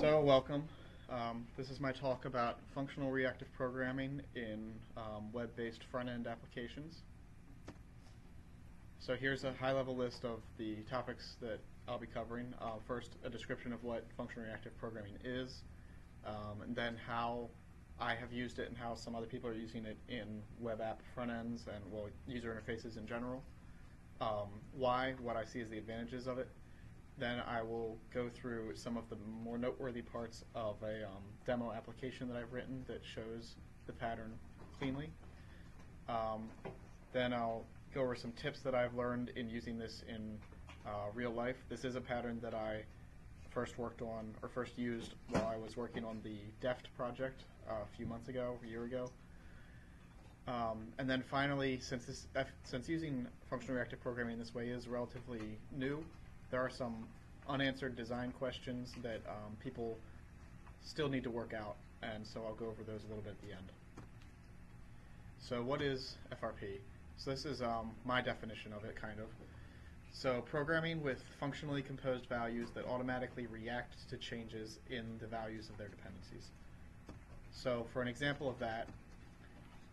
So welcome. This is my talk about functional reactive programming in web-based front-end applications. So here's a high-level list of the topics that I'll be covering. First, a description of what functional reactive programming is, and then how I have used it and how some other people are using it in web app front ends and, well, user interfaces in general. What I see as the advantages of it. Then I will go through some of the more noteworthy parts of a demo application that I've written that shows the pattern cleanly. Then I'll go over some tips that I've learned in using this in real life. This is a pattern that I first worked on, or first used, while I was working on the DEFT project a few months ago, a year ago. And then finally, since using functional reactive programming this way is relatively new, there are some unanswered design questions that people still need to work out, and so I'll go over those a little bit at the end. So what is FRP? So this is my definition of it, kind of. So programming with functionally composed values that automatically react to changes in the values of their dependencies. So for an example of that,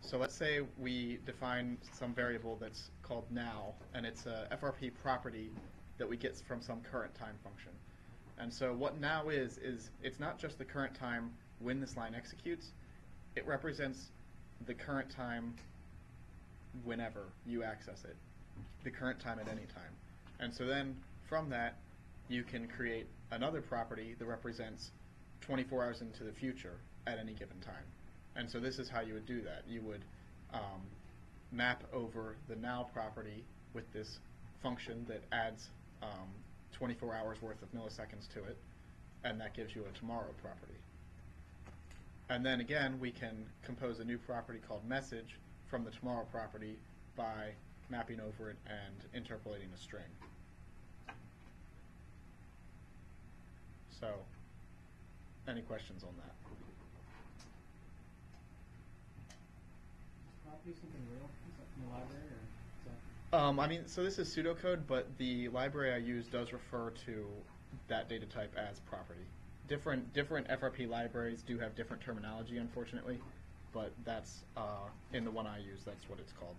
so let's say we define some variable that's called now, and it's a FRP property that we get from some current time function. And so what now is it's not just the current time when this line executes, it represents the current time whenever you access it, the current time at any time. And so then from that, you can create another property that represents 24 hours into the future at any given time. And so this is how you would do that. You would map over the now property with this function that adds 24 hours worth of milliseconds to it, and that gives you a tomorrow property. And then again, we can compose a new property called message from the tomorrow property by mapping over it and interpolating a string. So, any questions on that? Does it do something real? Is that from the library? Or is that I mean, so this is pseudocode, but the library I use does refer to that data type as property. Different FRP libraries do have different terminology, unfortunately, but that's in the one I use, that's what it's called.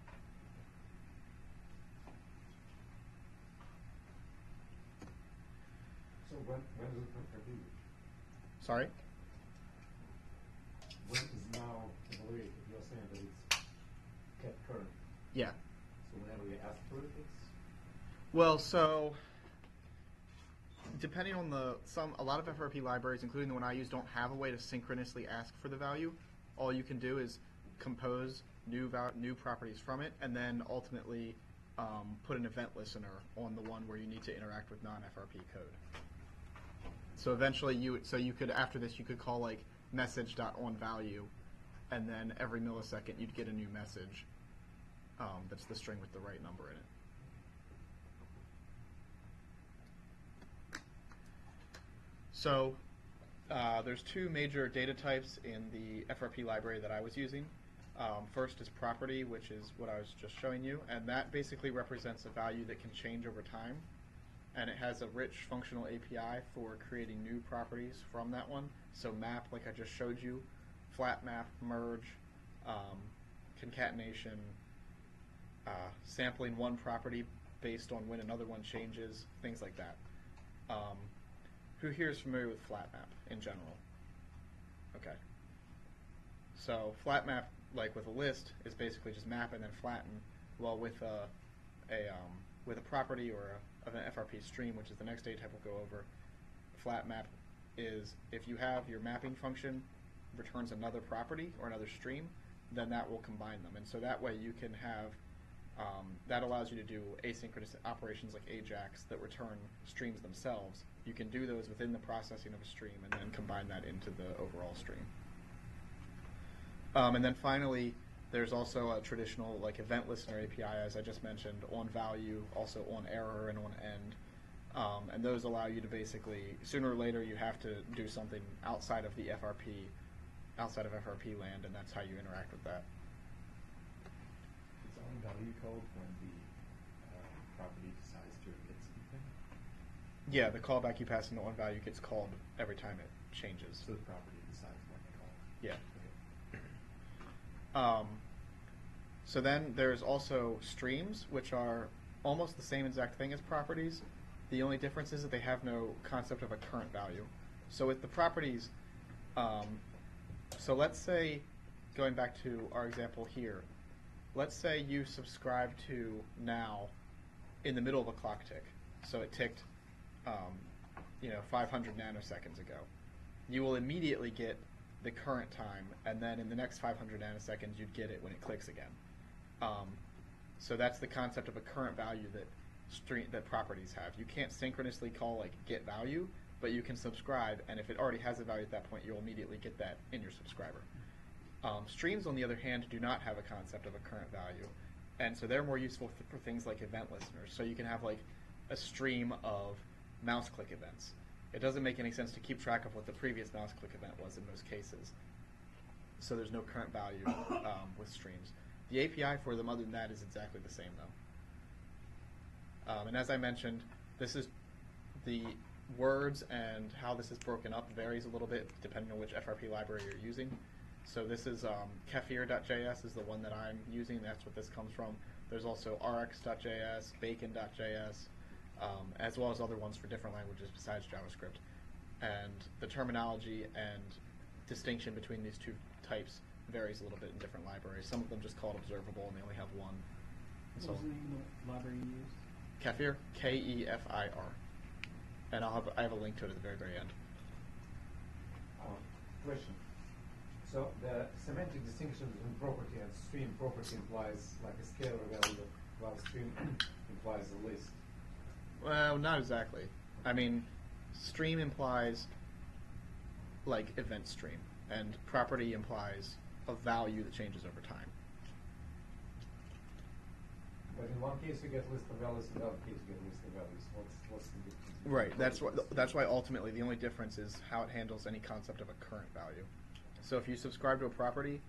So when is it FRP? Sorry? When is now evaluated? You're saying that it's kept current. Yeah. So whenever you ask for it, it's... Well, so depending on the... a lot of FRP libraries, including the one I use, don't have a way to synchronously ask for the value. All you can do is compose new properties from it, and then ultimately put an event listener on the one where you need to interact with non-FRP code. So eventually, you could, after this, you could call like message.onValue, and then every millisecond you'd get a new message that's the string with the right number in it. So there's two major data types in the FRP library that I was using. First is property, which is what I was just showing you, and that basically represents a value that can change over time. And it has a rich functional API for creating new properties from that one. So map, like I just showed you, flat map, merge, concatenation, sampling one property based on when another one changes, things like that. Who here is familiar with flat map in general? Okay. So flat map, like with a list, is basically just map and then flatten. Well, with a property or of an FRP stream, which is the next data type we'll go over, flat map is if you have your mapping function returns another property or another stream, then that will combine them. And so that way you can have, that allows you to do asynchronous operations like Ajax that return streams themselves. You can do those within the processing of a stream and then combine that into the overall stream. And then finally, there's also a traditional like event listener API, as I just mentioned, on value, also on error and on end. And those allow you to basically, sooner or later, you have to do something outside of the FRP, outside of FRP land, and that's how you interact with that. It's on value code when the property decides to emit something? Yeah, the callback you pass in the one value gets called every time it changes. So the property decides what they call it. Yeah. Okay. So then there's also streams, which are almost the same exact thing as properties. The only difference is that they have no concept of a current value. So with the properties, so let's say, going back to our example here, let's say you subscribe to now in the middle of a clock tick. So it ticked 500 nanoseconds ago. You will immediately get the current time, and then in the next 500 nanoseconds you'd get it when it clicks again. So that's the concept of a current value that properties have. You can't synchronously call like get value, but you can subscribe, and if it already has a value at that point, you'll immediately get that in your subscriber. Streams, on the other hand, do not have a concept of a current value, and so they're more useful for things like event listeners. So you can have like a stream of mouse click events. It doesn't make any sense to keep track of what the previous mouse click event was in most cases. So there's no current value with streams. The API for them, other than that, is exactly the same though. And as I mentioned, this is the words and how this is broken up varies a little bit depending on which FRP library you're using. So this is kefir.js is the one that I'm using. That's what this comes from. There's also rx.js, bacon.js, as well as other ones for different languages besides JavaScript. And the terminology and distinction between these two types varies a little bit in different libraries. Some of them just call it observable, and they only have one. What was the name of the library you used? Kefir, K-E-F-I-R. And I have a link to it at the very, very end. Question. So the semantic distinction between property and stream, property implies like a scalar value, while stream implies a list. Well, not exactly. I mean, stream implies like event stream, and property implies a value that changes over time. But in one case you get list of values, in the other case you get list of values. What's the difference? Right. That's why ultimately the only difference is how it handles any concept of a current value. So if you subscribe to a property,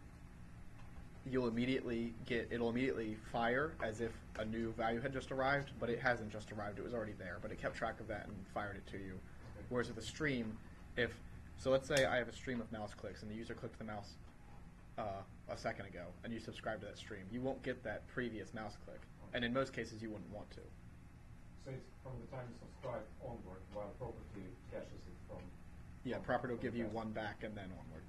you'll it'll immediately fire as if a new value had just arrived, but it hasn't just arrived, it was already there, but it kept track of that and fired it to you. Okay. Whereas with a stream, so let's say I have a stream of mouse clicks and the user clicked the mouse a second ago and you subscribe to that stream, you won't get that previous mouse click. Okay. And in most cases you wouldn't want to. So it's from the time you subscribe onward, while property caches it from... Yeah, property will give you one back and then onward.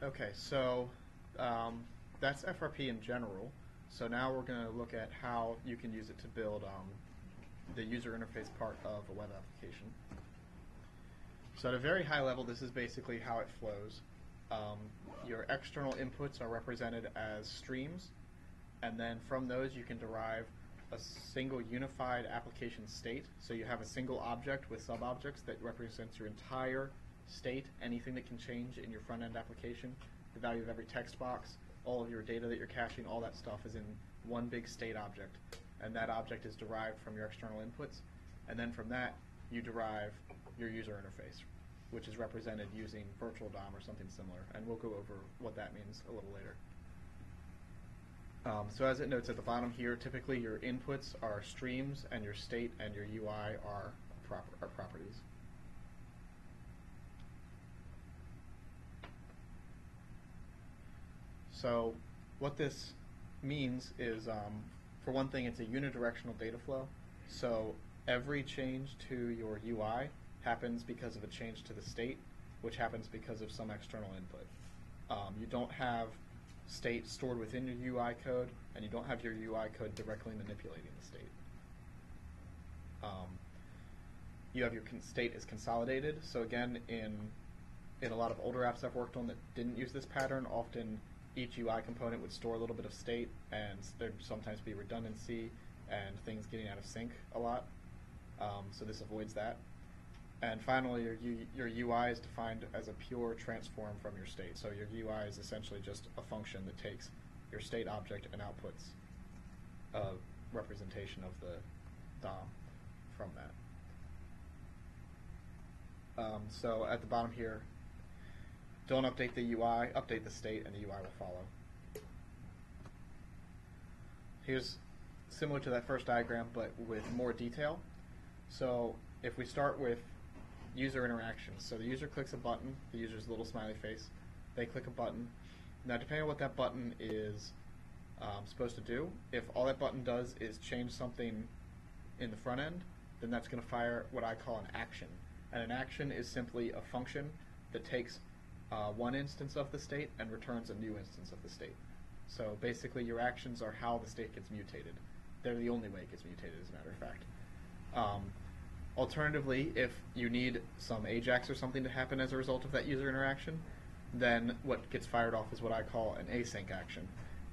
Okay, so that's FRP in general. So now we're going to look at how you can use it to build the user interface part of a web application. So at a very high level, this is basically how it flows. Your external inputs are represented as streams, and then from those you can derive a single unified application state. So you have a single object with sub-objects that represents your entire state, anything that can change in your front-end application, the value of every text box, all of your data that you're caching, all that stuff is in one big state object, and that object is derived from your external inputs, and then from that you derive your user interface, which is represented using virtual DOM or something similar, and we'll go over what that means a little later. So as it notes at the bottom here, typically your inputs are streams, and your state and your UI are properties. So what this means is, for one thing, it's a unidirectional data flow. So every change to your UI happens because of a change to the state, which happens because of some external input. You don't have state stored within your UI code, and you don't have your UI code directly manipulating the state. You have your state is consolidated. So again, in a lot of older apps I've worked on that didn't use this pattern, often each UI component would store a little bit of state, and there'd sometimes be redundancy and things getting out of sync a lot. So this avoids that. And finally, your UI is defined as a pure transform from your state. So your UI is essentially just a function that takes your state object and outputs a representation of the DOM from that. So at the bottom here, don't update the UI, update the state, and the UI will follow. Here's similar to that first diagram, but with more detail. So if we start with user interactions, so the user clicks a button, the user's a little smiley face, they click a button. Now depending on what that button is supposed to do, if all that button does is change something in the front end, then that's going to fire what I call an action. And an action is simply a function that takes one instance of the state and returns a new instance of the state. So basically your actions are how the state gets mutated. They're the only way it gets mutated, as a matter of fact. Alternatively, if you need some Ajax or something to happen as a result of that user interaction, then what gets fired off is what I call an async action.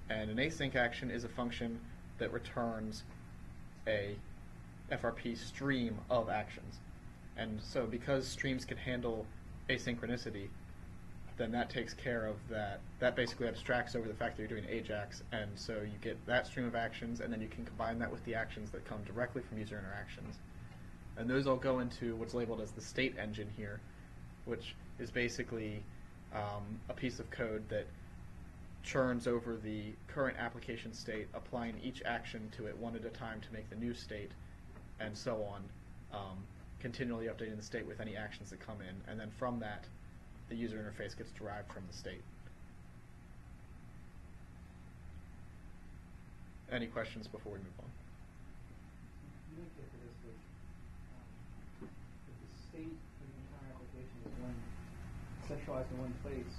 And an async action is a function that returns a FRP stream of actions. And so because streams can handle asynchronicity, then that takes care of that. That basically abstracts over the fact that you're doing Ajax, and so you get that stream of actions, and then you can combine that with the actions that come directly from user interactions. And those all go into what's labeled as the state engine here, which is basically a piece of code that churns over the current application state, applying each action to it one at a time to make the new state, and so on, continually updating the state with any actions that come in. And then from that, the user interface gets derived from the state. Any questions before we move on? If the state of the entire application is centralized in one place,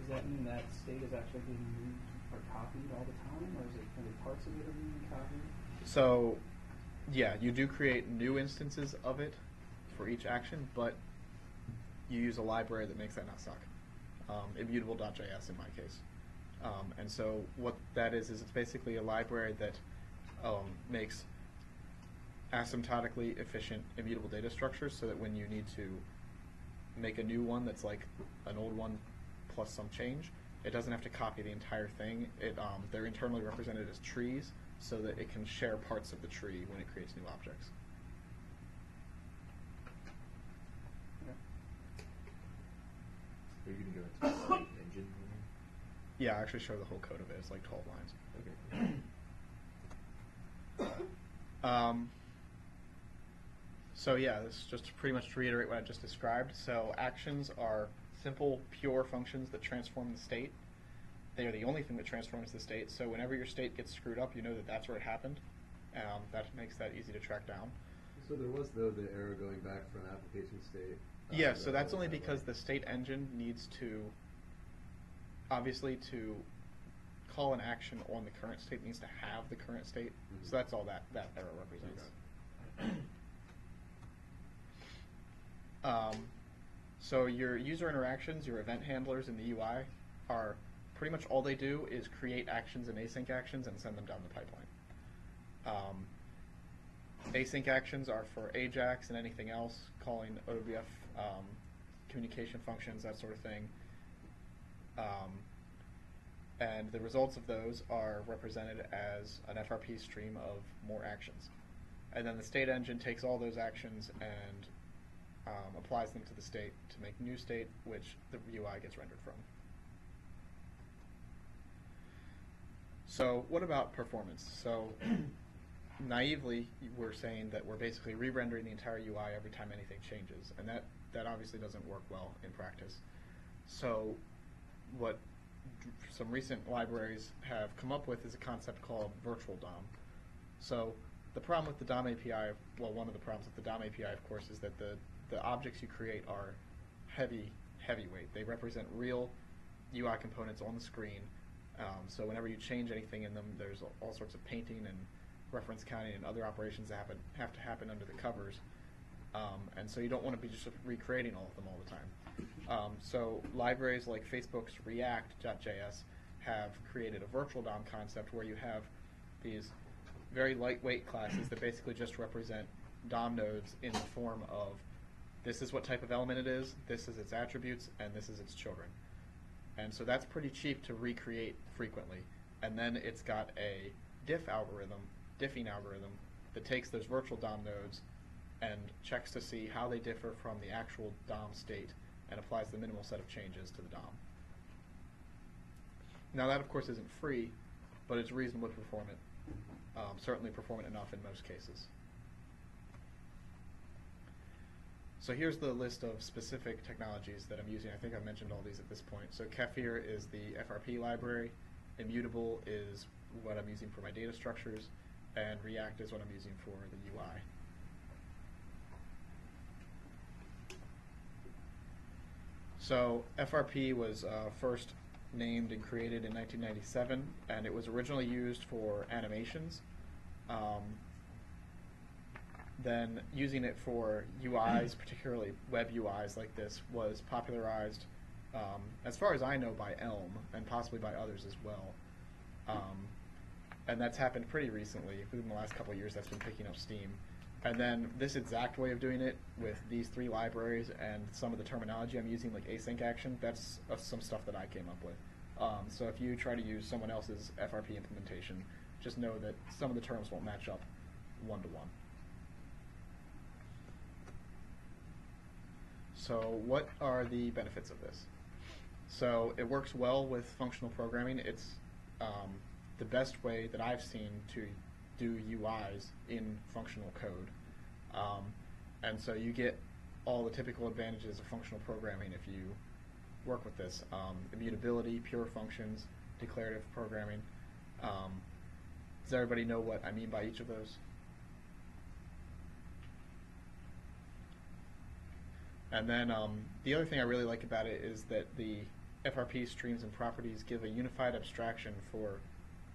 does that mean that state is actually being moved or copied all the time, or is it only parts of it are being copied? So, yeah, you do create new instances of it for each action, but you use a library that makes that not suck. Immutable.js in my case. And so what that is it's basically a library that makes asymptotically efficient immutable data structures so that when you need to make a new one that's like an old one plus some change, it doesn't have to copy the entire thing. They're internally represented as trees so that it can share parts of the tree when it creates new objects. Are you going to go into the state engine? Yeah, I actually show the whole code of it. It's like 12 lines. Okay. So yeah, this is just pretty much to reiterate what I just described. So actions are simple, pure functions that transform the state. They are the only thing that transforms the state. So whenever your state gets screwed up, you know that that's where it happened. That makes that easy to track down. So there was, though, the error going back from application state. Yeah, so that's only because the state engine needs to, obviously, to call an action on the current state, needs to have the current state. Mm-hmm. So that's all that error represents. Okay. So your user interactions, your event handlers in the UI, are pretty much all they do is create actions and async actions and send them down the pipeline. Async actions are for Ajax and anything else, calling OWF communication functions, that sort of thing. And the results of those are represented as an FRP stream of more actions. And then the state engine takes all those actions and applies them to the state to make new state, which the UI gets rendered from. So what about performance? So naively, we're saying that we're basically re-rendering the entire UI every time anything changes, and that obviously doesn't work well in practice. So what some recent libraries have come up with is a concept called virtual DOM. So the problem with the DOM API, well, one of the problems with the DOM API, of course, is that the objects you create are heavyweight. They represent real UI components on the screen, so whenever you change anything in them, there's all sorts of painting and reference counting and other operations that have to happen under the covers, and so you don't want to be just recreating all of them all the time. So libraries like Facebook's React.js have created a virtual DOM concept where you have these very lightweight classes that basically just represent DOM nodes in the form of this is what type of element it is, this is its attributes, and this is its children. And so that's pretty cheap to recreate frequently. And then it's got a diffing algorithm that takes those virtual DOM nodes and checks to see how they differ from the actual DOM state and applies the minimal set of changes to the DOM. Now that of course isn't free, but it's reasonably performant certainly performant enough in most cases. So here's the list of specific technologies that I'm using. I think I've mentioned all these at this point. So Kefir is the FRP library, Immutable is what I'm using for my data structures, and React is what I'm using for the UI. So FRP was first named and created in 1997, and it was originally used for animations. Then using it for UIs, particularly web UIs like this, was popularized, as far as I know, by Elm and possibly by others as well. And that's happened pretty recently. Within the last couple of years, that's been picking up steam. And then this exact way of doing it with these three libraries and some of the terminology I'm using, like async action, that's some stuff that I came up with. So if you try to use someone else's FRP implementation, just know that some of the terms won't match up one-to-one. So what are the benefits of this? So it works well with functional programming. It's the best way that I've seen to do UIs in functional code. And so you get all the typical advantages of functional programming if you work with this. Immutability, pure functions, declarative programming. Does everybody know what I mean by each of those? And then the other thing I really like about it is that the FRP streams and properties give a unified abstraction for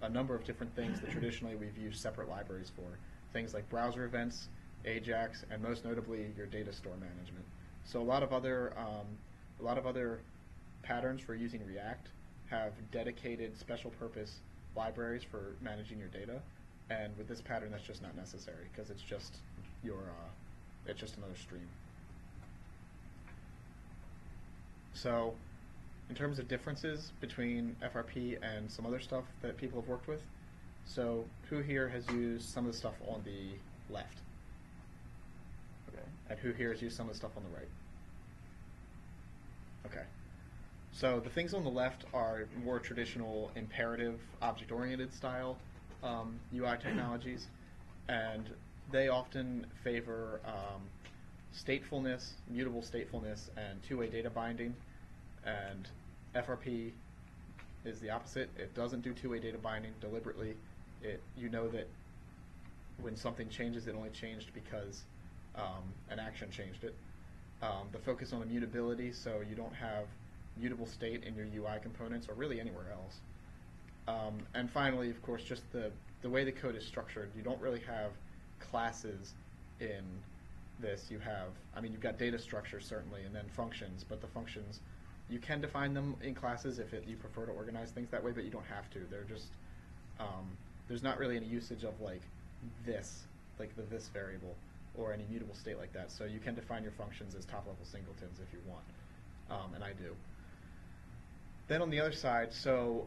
a number of different things that traditionally we've used separate libraries for. Things like browser events, Ajax, and most notably your data store management. So a lot of other patterns for using React have dedicated special purpose libraries for managing your data, and with this pattern that's just not necessary because it's just your it's just another stream. So in terms of differences between FRP and some other stuff that people have worked with, so who here has used some of the stuff on the left? Okay. And who here has used some of the stuff on the right? Okay. So the things on the left are more traditional imperative, object-oriented style UI technologies, and they often favor statefulness, mutable statefulness, and two-way data binding. And FRP is the opposite. It doesn't do two-way data binding deliberately. You know that when something changes, it only changed because an action changed it. The focus on immutability, so you don't have mutable state in your UI components or really anywhere else. And finally, of course, just the way the code is structured. You don't really have classes in this. You have, I mean, you've got data structures certainly, and then functions, but the functions, you can define them in classes if you prefer to organize things that way, but you don't have to. They're just, there's not really any usage of like the this variable or any mutable state like that. So you can define your functions as top-level singletons if you want, and I do. Then on the other side, so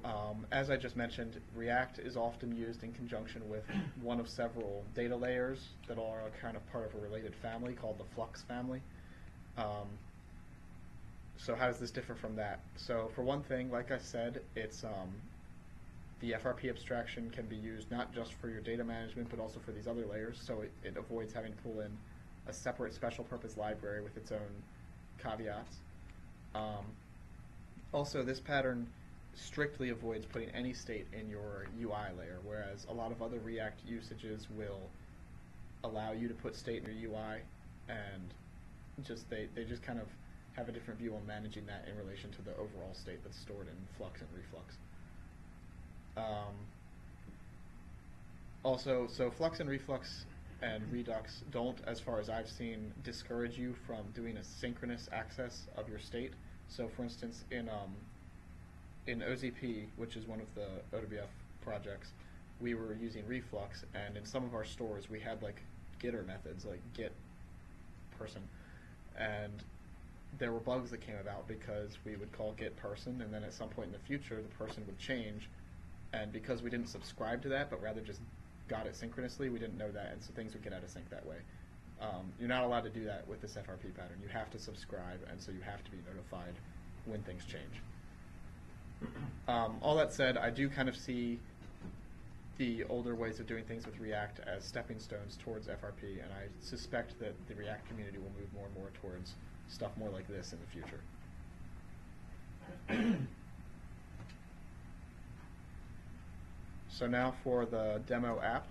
as I just mentioned, React is often used in conjunction with one of several data layers that are kind of part of a related family called the Flux family. So how does this differ from that? So for one thing, like I said, it's the FRP abstraction can be used not just for your data management but also for these other layers, so it avoids having to pull in a separate special purpose library with its own caveats. Also, this pattern strictly avoids putting any state in your UI layer, whereas a lot of other React usages will allow you to put state in your UI, and just they just kind of have a different view on managing that in relation to the overall state that's stored in Flux and Reflux. Also, so Flux and Reflux and Redux don't, as far as I've seen, discourage you from doing a synchronous access of your state. So for instance, in OZP, which is one of the OWF projects, we were using Reflux, and in some of our stores we had like getter methods, like get person, and there were bugs that came about because we would call get person, and then at some point in the future the person would change, and because we didn't subscribe to that but rather just got it synchronously, we didn't know that, and so things would get out of sync that way. You're not allowed to do that with this FRP pattern. You have to subscribe, and so you have to be notified when things change. All that said, I do kind of see the older ways of doing things with React as stepping stones towards FRP, and I suspect that the React community will move more and more towards stuff more like this in the future. So now for the demo app.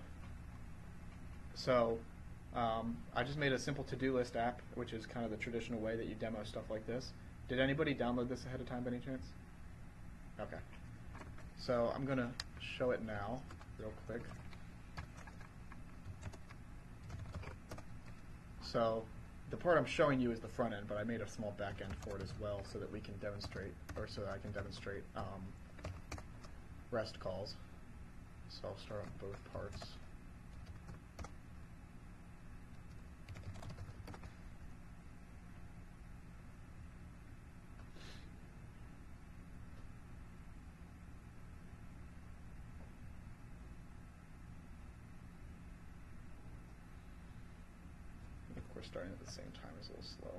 So I just made a simple to-do list app, which is kind of the traditional way that you demo stuff like this. Did anybody download this ahead of time by any chance? Okay. So I'm going to show it now real quick. So the part I'm showing you is the front end, but I made a small back end for it as well so that we can demonstrate, or so that I can demonstrate REST calls. So I'll start on both parts. Starting at the same time is a little slow.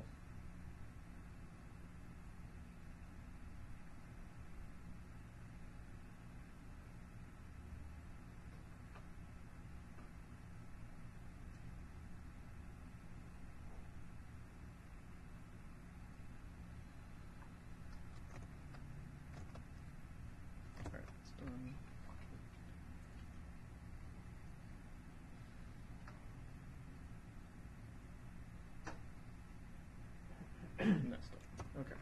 All right, it's done. Okay.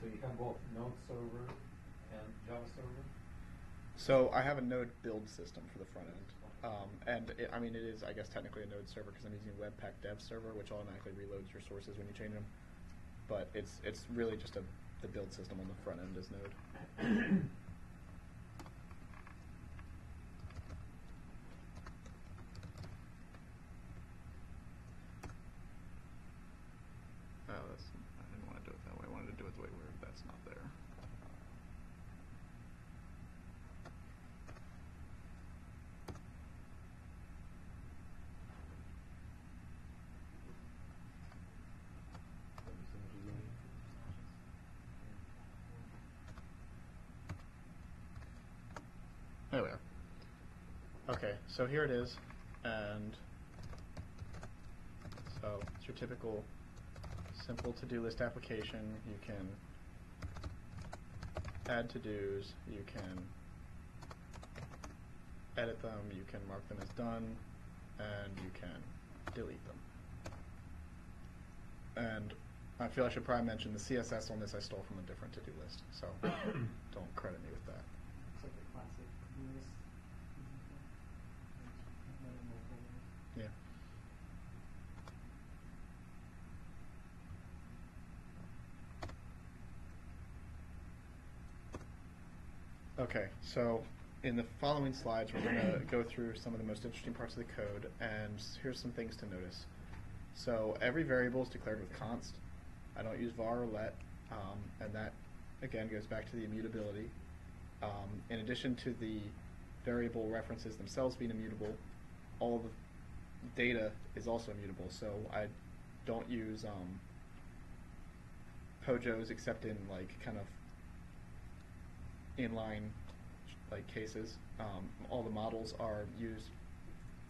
So you have both Node server and Java server? So I have a Node build system for the front end. I mean, it is, I guess, technically a Node server because I'm using Webpack dev server, which automatically reloads your sources when you change them. But it's really just the build system on the front end is Node. There we are. Okay, so here it is, and so it's your typical simple to-do list application. You can add to-dos, you can edit them, you can mark them as done, and you can delete them. And I feel I should probably mention the CSS on this I stole from a different to-do list, so don't credit me with that. Yeah. Okay, so in the following slides, we're going to go through some of the most interesting parts of the code, and here's some things to notice. So every variable is declared with const. I don't use var or let, and that, again, goes back to the immutability. In addition to the variable references themselves being immutable, all the data is also immutable. So I don't use POJOs except in like kind of inline like cases. All the models are used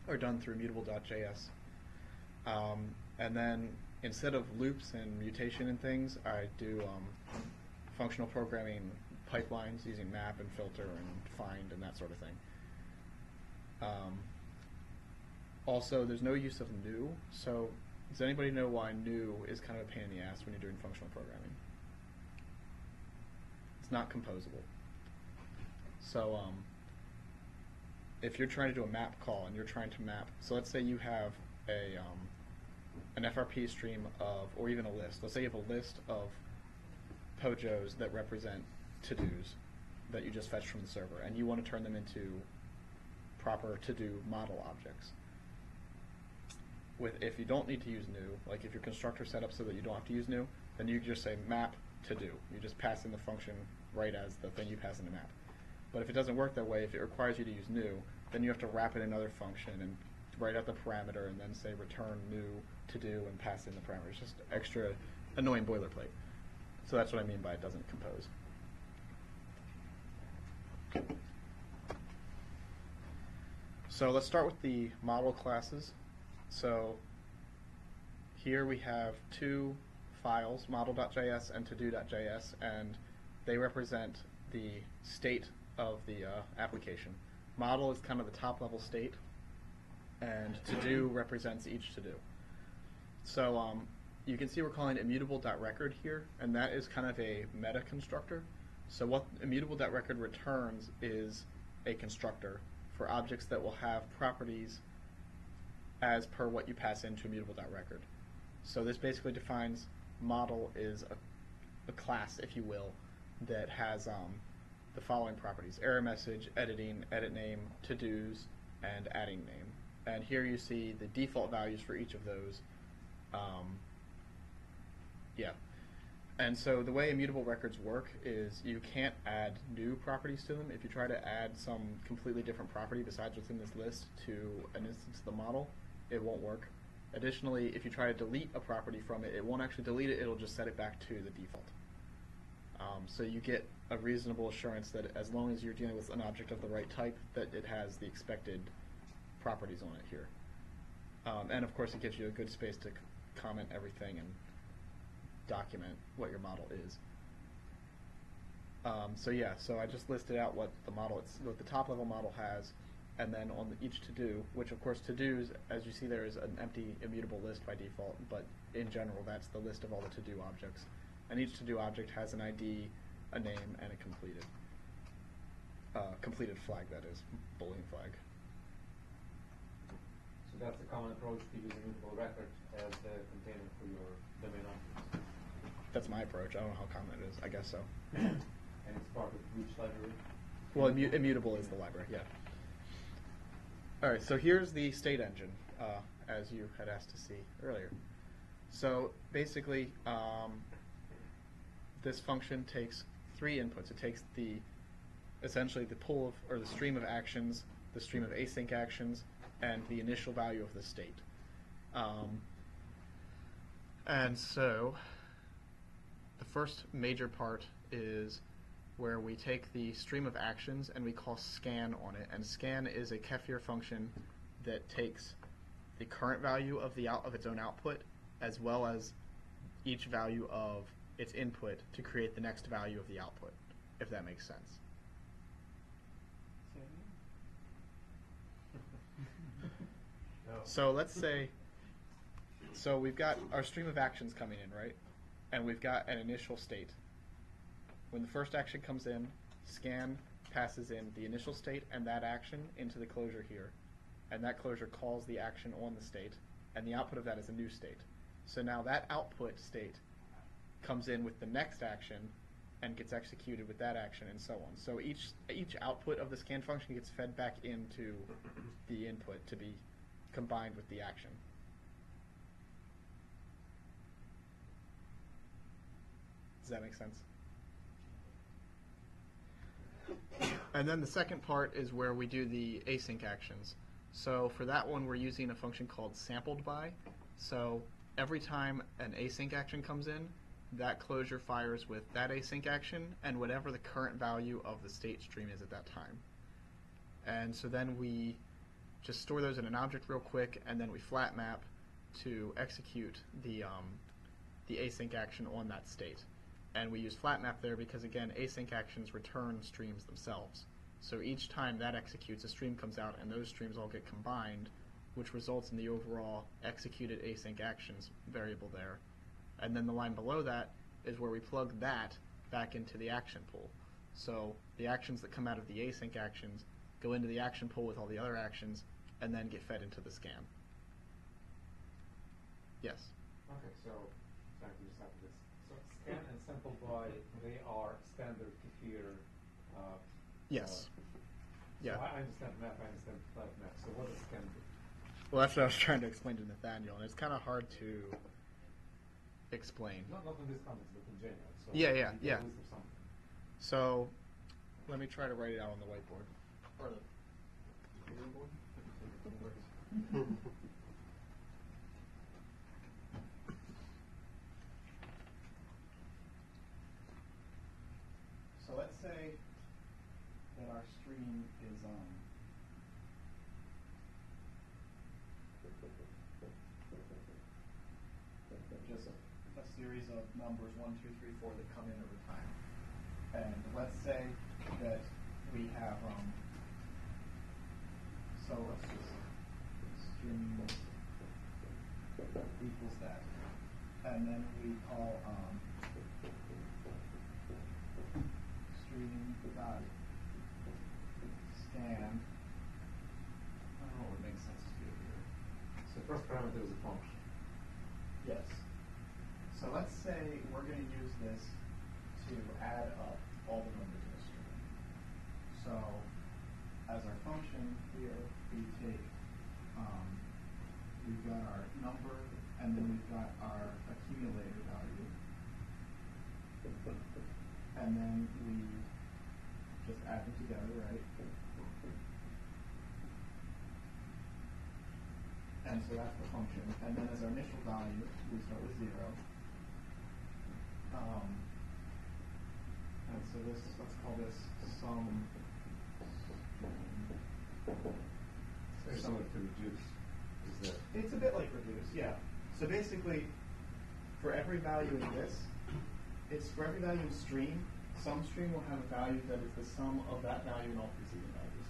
or done through Immutable.js. And then instead of loops and mutation and things, I do functional programming pipelines using map and filter and find and that sort of thing. Also, there's no use of new. So does anybody know why new is kind of a pain in the ass when you're doing functional programming? It's not composable. So if you're trying to do a map call and you're trying to map, so let's say you have a an FRP stream of, or even a list. Let's say you have a list of POJOs that represent to-dos that you just fetched from the server, and you want to turn them into proper to-do model objects. If you don't need to use new, like if your constructor set up so that you don't have to use new, then you just say map to-do. You just pass in the function right as the thing you pass in the map. But if it doesn't work that way, if it requires you to use new, then you have to wrap it in another function and write out the parameter and then say return new to-do and pass in the parameter. It's just extra annoying boilerplate. So that's what I mean by it doesn't compose. So let's start with the model classes. So here we have two files, model.js and todo.js, and they represent the state of the application. Model is kind of the top level state, and todo represents each todo. So you can see we're calling immutable.record here, and that is kind of a meta constructor. So what immutable.record returns is a constructor for objects that will have properties as per what you pass into immutable.record. So this basically defines model is a class, if you will, that has the following properties: error message, editing, edit name, to-dos, and adding name. And here you see the default values for each of those. And so the way immutable records work is you can't add new properties to them. If you try to add some completely different property besides what's in this list to an instance of the model, it won't work. Additionally, if you try to delete a property from it, it won't actually delete it, it'll just set it back to the default. So you get a reasonable assurance that as long as you're dealing with an object of the right type, that it has the expected properties on it here. And of course it gives you a good space to comment everything and document what your model is. So I just listed out what the model, what the top level model has, and then on each to-do, which of course to-dos, as you see there is an empty immutable list by default, but in general that's the list of all the to-do objects. And each to-do object has an ID, a name, and a completed flag, that is, boolean flag. So that's the common approach to using immutable record as the container for your domain objects. That's my approach. I don't know how common it is. I guess so. And it's part of which library? Well, immutable is the library, yeah. All right, so here's the state engine, as you had asked to see earlier. So basically, this function takes three inputs. It takes essentially the pool of, or the stream of actions, the stream of async actions, and the initial value of the state. And so the first major part is where we take the stream of actions and we call scan on it. And scan is a Kefir function that takes the current value of the of its own output, as well as each value of its input to create the next value of the output, if that makes sense. So let's say, so we've got our stream of actions coming in, right? And we've got an initial state. When the first action comes in, scan passes in the initial state and that action into the closure here. And that closure calls the action on the state, and the output of that is a new state. So now that output state comes in with the next action and gets executed with that action, and so on. So each output of the scan function gets fed back into the input to be combined with the action. Does that make sense? And then the second part is where we do the async actions. So for that one, we're using a function called sampled by. So every time an async action comes in, that closure fires with that async action and whatever the current value of the state stream is at that time. And so then we just store those in an object real quick, and then we flat map to execute the async action on that state. And we use flat map there because, again, async actions return streams themselves. So each time that executes, a stream comes out, and those streams all get combined, which results in the overall executed async actions variable there. And then the line below that is where we plug that back into the action pool. So the actions that come out of the async actions go into the action pool with all the other actions, and then get fed into the scan. Yes? Okay, so thank you for this. So scan and sample by, they are standard Kefir. Yes. Yeah. So I understand map, I understand flat map. So what does scan do? Well, that's what I was trying to explain to Nathaniel, and it's kind of hard to explain. Not in this context, but in general. So yeah. So let me try to write it out on the whiteboard. So let's say that our stream is just a series of numbers, 1, 2, 3, 4, that come in over time. And let's say that we have, so let's just string equals that. And then we call string dot scan. I don't know what makes sense to do here. So the first parameter is a function. Yes. So let's say we're going to use this to add up all the numbers in a string. So as our function here, we take, we've got our number, and then we've got our accumulator value. And then we just add them together, right? And so that's the function. And then as our initial value, we start with 0. And so this, let's call this sum. There's something to reduce. Is that? It's a bit like reduce, yeah. So basically, for every value in this, it's for every value in stream, some stream will have a value that is the sum of that value and all preceding values.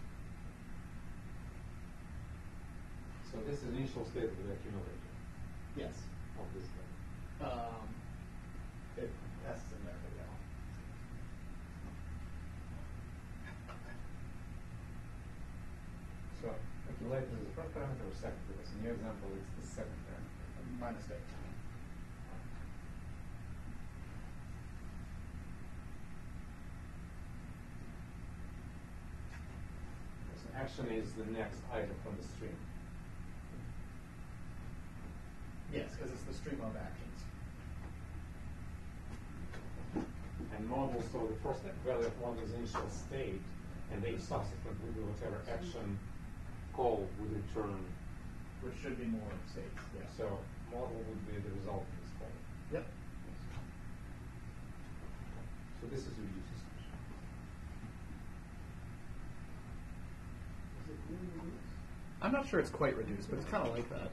So this is the initial state of the accumulator. Yes. Of this value. That's in there. So accumulator is the first parameter or second? Because in your example, it's the second parameter. My mistake. So action is the next item from the stream. Yes, because it's the stream of actions. And model, so the first value of one is initial state, and they subsequently do whatever action call would return, which should be more safe. Yeah. So model would be the result of this call. Yep. So this is a reduced expression. Is it really reduced? I'm not sure it's quite reduced, but it's kind of like that.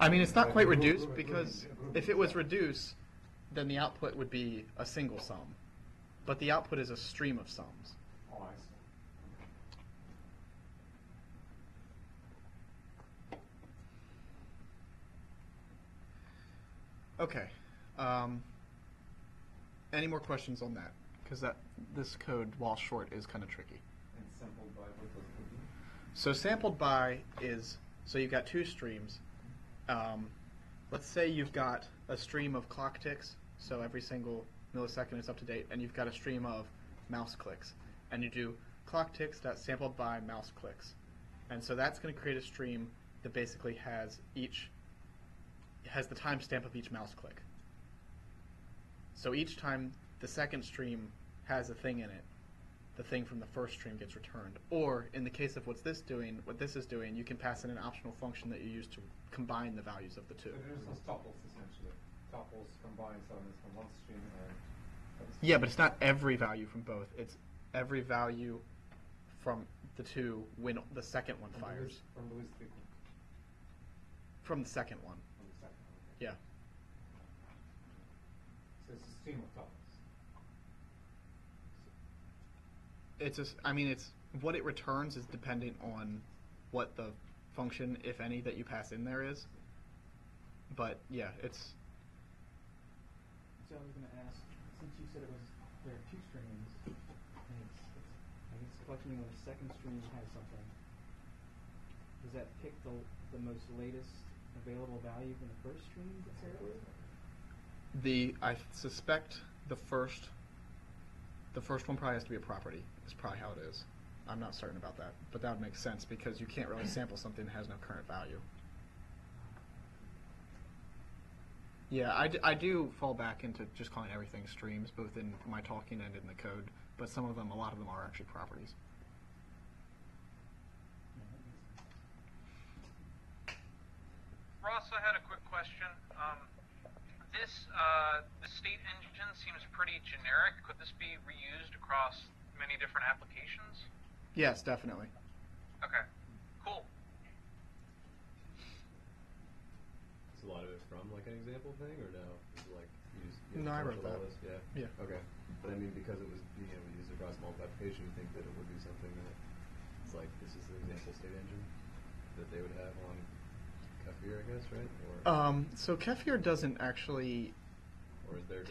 I mean, it's not quite reduced because if it was reduced, then the output would be a single sum. But the output is a stream of sums. Oh, I see. Okay. Any more questions on that? Because this code, while short, is kind of tricky. And sampled by, what does it mean? So sampled by is, so you've got two streams. Let's say you've got a stream of clock ticks, so every single millisecond is up to date, and you've got a stream of mouse clicks, and you do clock ticks that's sampled by mouse clicks, and so that's going to create a stream that basically has the timestamp of each mouse click. So each time the second stream has a thing in it, the thing from the first stream gets returned. Or in the case of what this is doing, you can pass in an optional function that you use to combine the values of the two. So there's some tuples essentially. Tuples combined, so it's from one stream and other stream. Yeah, but it's not every value from both. It's every value from the two when the second one fires. The least, from the least frequent. From the second one. From the second one. Okay. Yeah. So it's a stream of tuples. It's a, I mean, it's what it returns is dependent on what the function, if any, that you pass in there is. But yeah, it's. So I was going to ask, since you said it was, there are two strings, and it's collecting when the second string has something, does that pick the most latest available value from the first string that's there with? I suspect the first one probably has to be a property, is probably how it is. I'm not certain about that, but that would make sense because you can't really sample something that has no current value. Yeah, I do fall back into just calling everything streams, both in my talking and in the code, but some of them, a lot of them are actually properties. Ross, I had a quick question. The state engine seems pretty generic. Could this be reused across many different applications? Yes, definitely. Okay. Is a lot of it from like an example thing, or no? Is it like you just, you know, no, I wrote that. List? Yeah. Yeah. Okay. But I mean, because it was being able to use it across multiple applications, you think that it would be something that it's like this is the example state engine that they would have on Kefir, I guess, right? Or so Kefir doesn't actually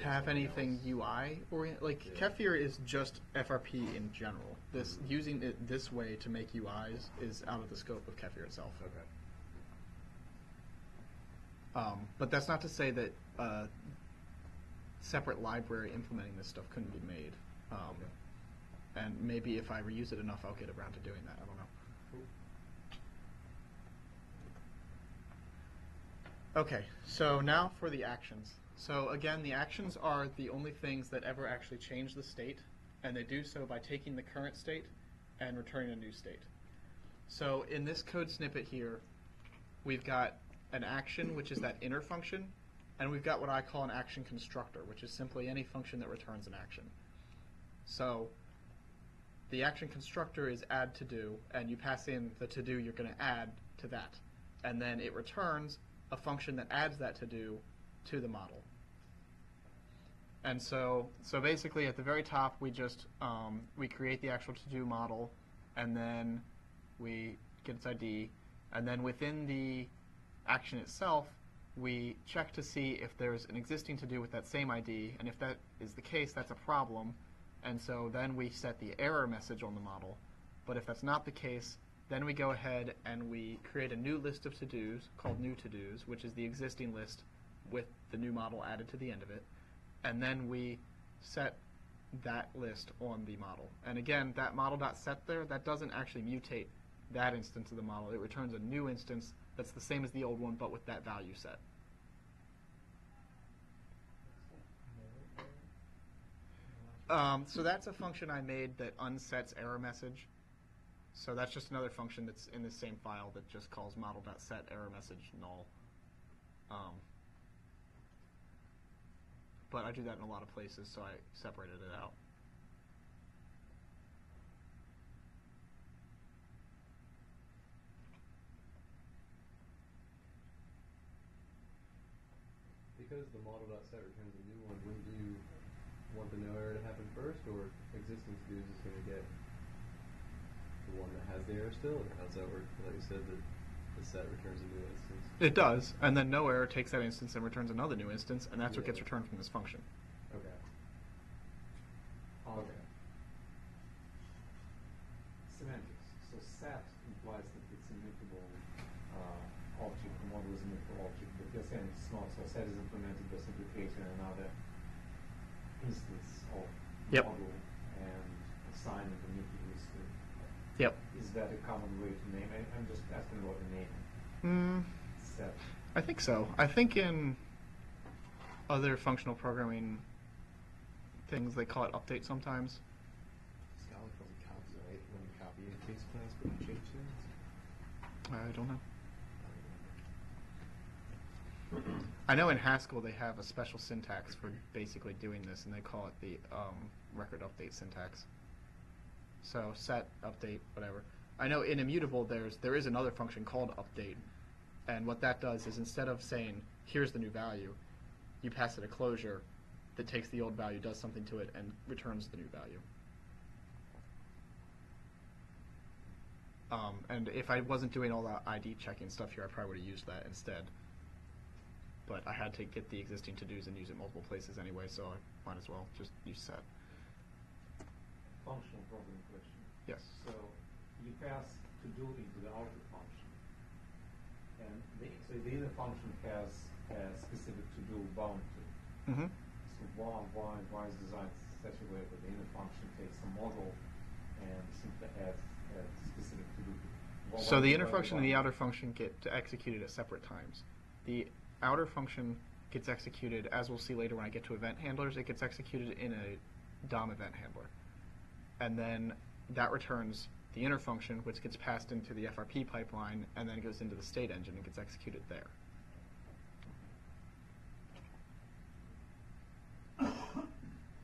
have anything UI oriented. Like yeah. Kefir is just FRP in general. This using it this way to make UIs is out of the scope of Kefir itself. Okay. But that's not to say that a separate library implementing this stuff couldn't be made. Okay. And maybe if I reuse it enough, I'll get around to doing that. I don't know. Cool. Okay, so now for the actions. So again, the actions are the only things that ever actually change the state, and they do so by taking the current state and returning a new state. So in this code snippet here, we've got an action, which is that inner function, and we've got what I call an action constructor, which is simply any function that returns an action. So the action constructor is add to do, and you pass in the to do you're going to add to that, and then it returns a function that adds that to do to the model. And so basically at the very top we just we create the actual to do model, and then we get its ID, and then within the action itself, we check to see if there's an existing to-do with that same ID, and if that is the case, that's a problem, and so then we set the error message on the model. But if that's not the case, then we go ahead and we create a new list of to-dos called new to-dos, which is the existing list with the new model added to the end of it, and then we set that list on the model. And again, that model.set there, that doesn't actually mutate that instance of the model. It returns a new instance that's the same as the old one, but with that value set. So that's a function I made that unsets error message. So that's just another function that's in the same file that just calls model.set error message null. But I do that in a lot of places, so I separated it out. Because the model.set returns a new one, when do you want the no error to happen first, or existing to do's is going to get the one that has the error still, or how's that work? Like you said, that the set returns a new instance. It does, and then no error takes that instance and returns another new instance, and that's what gets returned from this function. Okay. Okay. Semantics. So set implies that it's immutable. Object, the model is a neutral object, but you're saying it's not, so set is implemented by simply creating another instance of model and assigning the new use to it. Yep. Is that a common way to name it? I'm just asking about the name. Set. I think so. I think in other functional programming things they call it update sometimes. Scala calls it copies, right? When you copy a case class, but you change things? I don't know. I know in Haskell they have a special syntax for basically doing this, and they call it the record update syntax. So set, update, whatever. I know in Immutable there is another function called update, and what that does is instead of saying here's the new value, you pass it a closure that takes the old value, does something to it, and returns the new value. And if I wasn't doing all that ID checking stuff here, I probably would have used that instead. But I had to get the existing to-dos and use it multiple places anyway, so I might as well just use set. Functional problem question. Yes. So you pass to-do into the output function. And so the inner function has a specific to-do bound to it. So why is designed such a way that the inner function takes a model and simply adds a specific to-do? So the inner function and the outer function get executed at separate times. The outer function gets executed, as we'll see later when I get to event handlers, it gets executed in a DOM event handler. And then that returns the inner function, which gets passed into the FRP pipeline, and then goes into the state engine and gets executed there.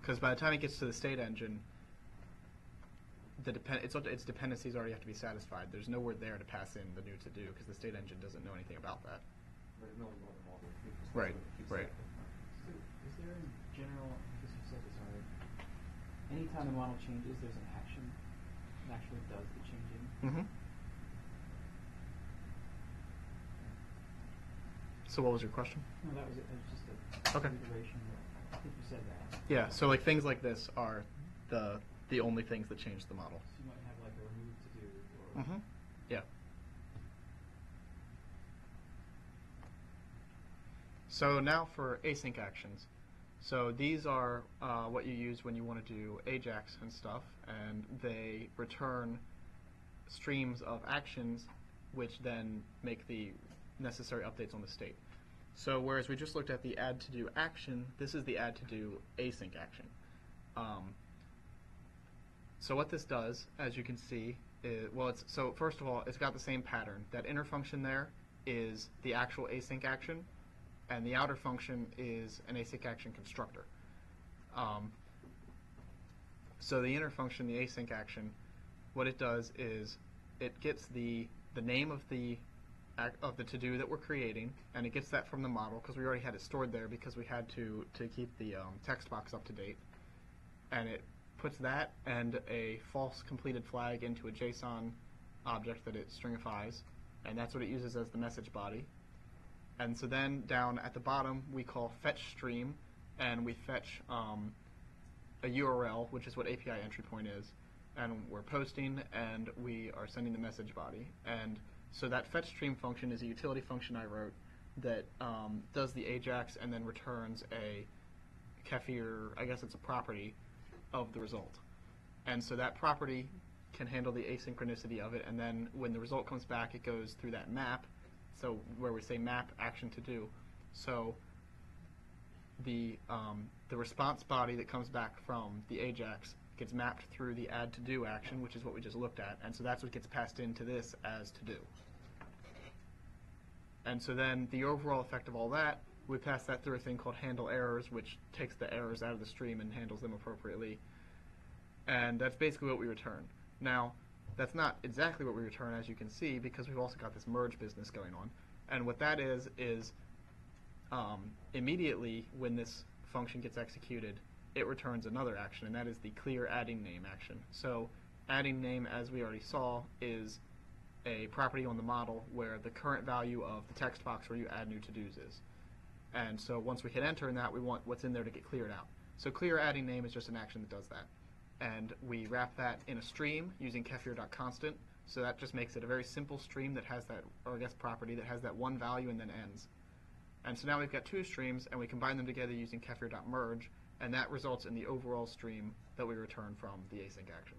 Because by the time it gets to the state engine, its dependencies already have to be satisfied. There's nowhere there to pass in the new to-do, because the state engine doesn't know anything about that. there's no one model. Right, right. So is there in general, because you said this already, anytime a model changes, there's an action that actually does the changing? Mm-hmm. So what was your question? No, that was it. It was just a consideration. Okay. I think you said that. Yeah, so like things like this are the only things that change the model. So you might have like a remove to do or mm-hmm. Yeah. So now for async actions. So these are what you use when you want to do Ajax and stuff, and they return streams of actions which then make the necessary updates on the state. So whereas we just looked at the add to do action, this is the add to do async action. So what this does, as you can see, is, well, it's, so first of all, it's got the same pattern. That inner function there is the actual async action, and the outer function is an async action constructor. So the inner function, the async action, what it does is it gets the name of the to-do that we're creating, and it gets that from the model because we already had it stored there because we had to keep the text box up to date, and it puts that and a false completed flag into a JSON object that it stringifies, and that's what it uses as the message body. And so then down at the bottom we call fetch stream, and we fetch a URL, which is what API entry point is, and we're posting and we are sending the message body. And so that fetch stream function is a utility function I wrote that does the Ajax and then returns a Kefir, I guess it's a property of the result. And so that property can handle the asynchronicity of it, and then when the result comes back it goes through that map, so where we say map action to do. So the response body that comes back from the Ajax gets mapped through the add to do action, which is what we just looked at, and so that's what gets passed into this as to do. And so then the overall effect of all that, we pass that through a thing called handle errors, which takes the errors out of the stream and handles them appropriately. And that's basically what we return. Now, that's not exactly what we return, as you can see, because we've also got this merge business going on. And what that is immediately when this function gets executed, it returns another action, and that is the clear adding name action. So adding name, as we already saw, is a property on the model where the current value of the text box where you add new to-dos is. And so once we hit enter in that, we want what's in there to get cleared out. So clear adding name is just an action that does that. And we wrap that in a stream using kefir.constant, so that just makes it a very simple stream that has that, or I guess property, that has that one value and then ends. And so now we've got two streams, and we combine them together using kefir.merge, and that results in the overall stream that we return from the async action.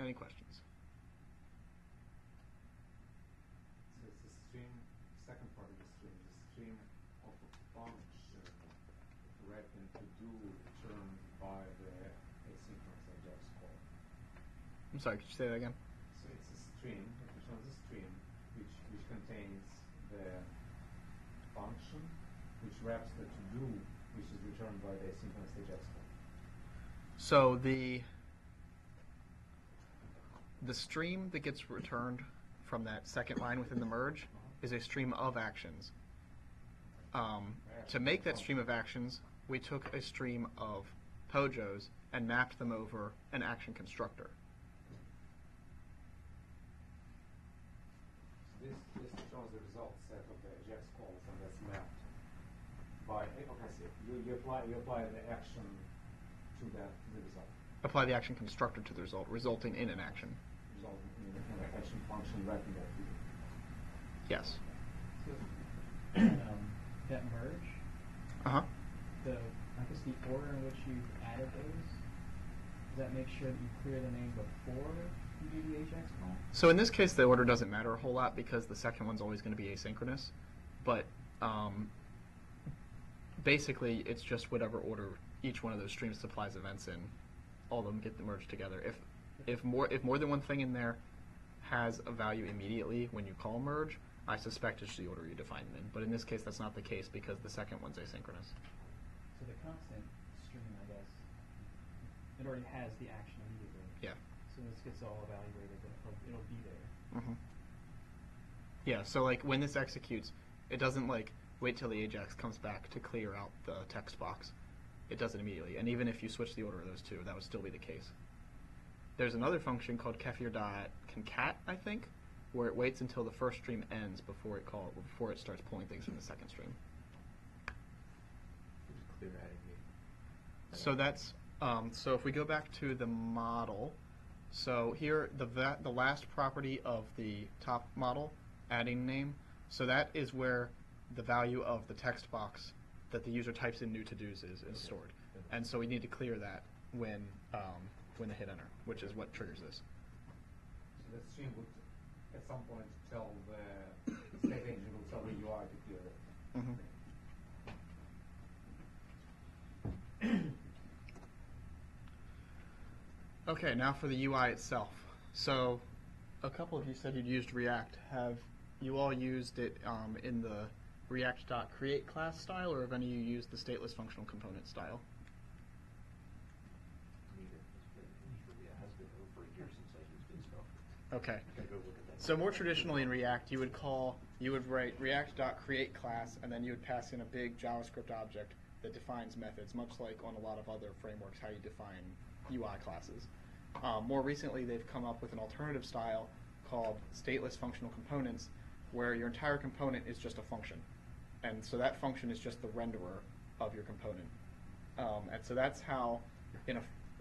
Any questions? So it's the stream, second part of the stream of the function rather than to do returned by the asynchronous Ajax call. I'm sorry, could you say that again? So it's a stream, it returns a stream which contains the function which wraps the to-do which is returned by the asynchronous Ajax call. So the stream that gets returned from that second line within the merge is a stream of actions. To make that stream of actions, we took a stream of POJOs and mapped them over an action constructor. This shows the result set of the Ajax calls, and that's mapped by, okay, so you apply the action to that the result. Apply the action constructor to the result, resulting in an action. Resulting in an action function wrapping that to you. Yes. So that merge. Uh huh. I guess the order in which you added those. Does that make sure that you clear the name before? So in this case, the order doesn't matter a whole lot because the second one's always going to be asynchronous. But basically, it's just whatever order each one of those streams supplies events in. All of them get merged together. If more than one thing in there has a value immediately when you call merge, I suspect it's the order you define them in. But in this case, that's not the case because the second one's asynchronous. So the constant stream, I guess, it already has the action immediately. Yeah. and this gets all evaluated, it'll be there. Mm-hmm. Yeah, so like when this executes, it doesn't like wait till the Ajax comes back to clear out the text box. It does it immediately, and even if you switch the order of those two, that would still be the case. There's another function called kefir.concat, I think, where it waits until the first stream ends before it starts pulling things from the second stream. Clear out of here. So that's so if we go back to the model, so here the last property of the top model, adding name, so that is where the value of the text box that the user types in new to-dos is stored. And so we need to clear that when they hit enter, which is what triggers this. So the stream would at some point tell the state engine will tell the UI to clear it. Mm-hmm. Okay, now for the UI itself. So a couple of you said you'd used React. Have you all used it in the React.create class style, or have any of you used the stateless functional component style? Okay. So more traditionally in React, you would write React.create class, and then you would pass in a big JavaScript object that defines methods, much like on a lot of other frameworks how you define UI classes. More recently, they've come up with an alternative style called stateless functional components, where your entire component is just a function. And so that function is just the renderer of your component. And so that's how,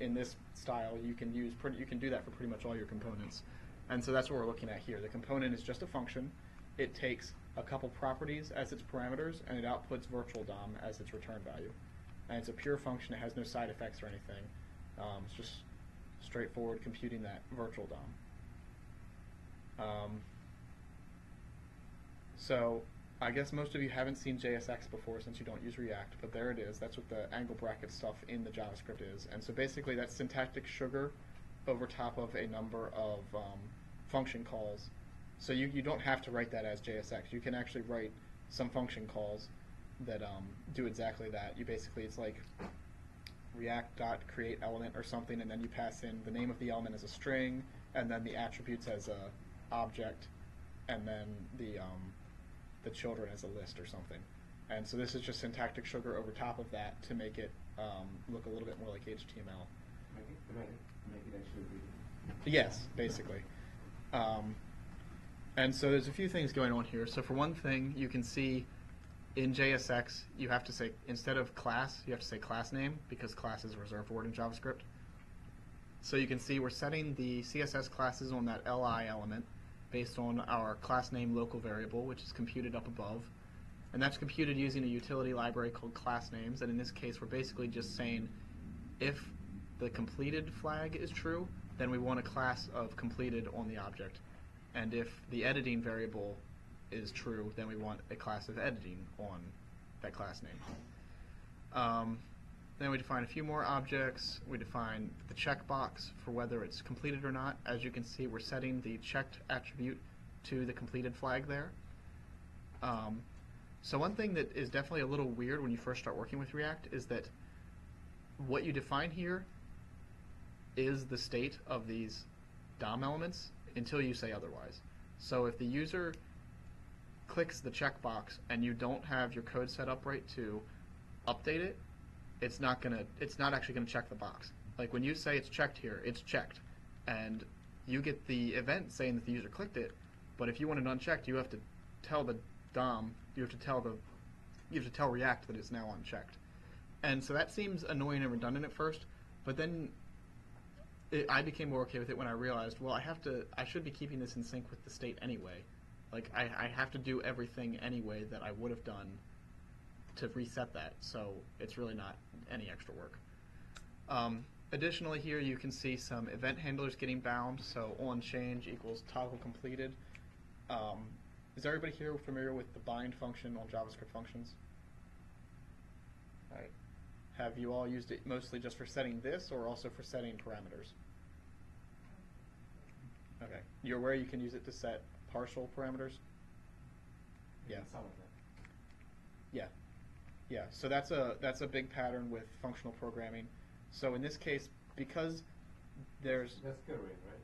in this style, you can do that for pretty much all your components. And so that's what we're looking at here. The component is just a function. It takes a couple properties as its parameters, and it outputs virtual DOM as its return value. And it's a pure function. It has no side effects or anything. It's just straightforward computing that virtual DOM. So I guess most of you haven't seen JSX before since you don't use React, but there it is. That's what the angle bracket stuff in the JavaScript is. And so basically that's syntactic sugar over top of a number of function calls. So you don't have to write that as JSX. You can actually write some function calls that do exactly that. You basically, it's like React.create element or something, and then you pass in the name of the element as a string, and then the attributes as a object, and then the children as a list or something. And so this is just syntactic sugar over top of that to make it look a little bit more like HTML. Make it actually readable. Yes, basically. And so there's a few things going on here. So for one thing, you can see in JSX, you have to say, instead of class, you have to say class name, because class is a reserved word in JavaScript. So you can see we're setting the CSS classes on that li element based on our class name local variable, which is computed up above. And that's computed using a utility library called class names. And in this case, we're basically just saying if the completed flag is true, then we want a class of completed on the object. And if the editing variable is true, then we want a class of editing on that class name. Then we define a few more objects. We define the checkbox for whether it's completed or not. As you can see, we're setting the checked attribute to the completed flag there. So one thing that is definitely a little weird when you first start working with React is that what you define here is the state of these DOM elements until you say otherwise. So if the user clicks the checkbox and you don't have your code set up right to update it, it's not actually gonna check the box. Like when you say it's checked here, it's checked, and you get the event saying that the user clicked it. But if you want it unchecked, you have to tell the DOM, you have to tell React that it's now unchecked. And so that seems annoying and redundant at first, but then I became more okay with it when I realized, well, I should be keeping this in sync with the state anyway. Like I have to do everything anyway that I would have done to reset that, so it's really not any extra work. Additionally here you can see some event handlers getting bound, so on change equals toggle completed. Is everybody here familiar with the bind function on JavaScript functions? All right. Have you all used it mostly just for setting this or also for setting parameters? Okay. You're aware you can use it to set partial parameters? Yeah. Yeah. Yeah. So that's a big pattern with functional programming. So in this case, because there's... That's current, right?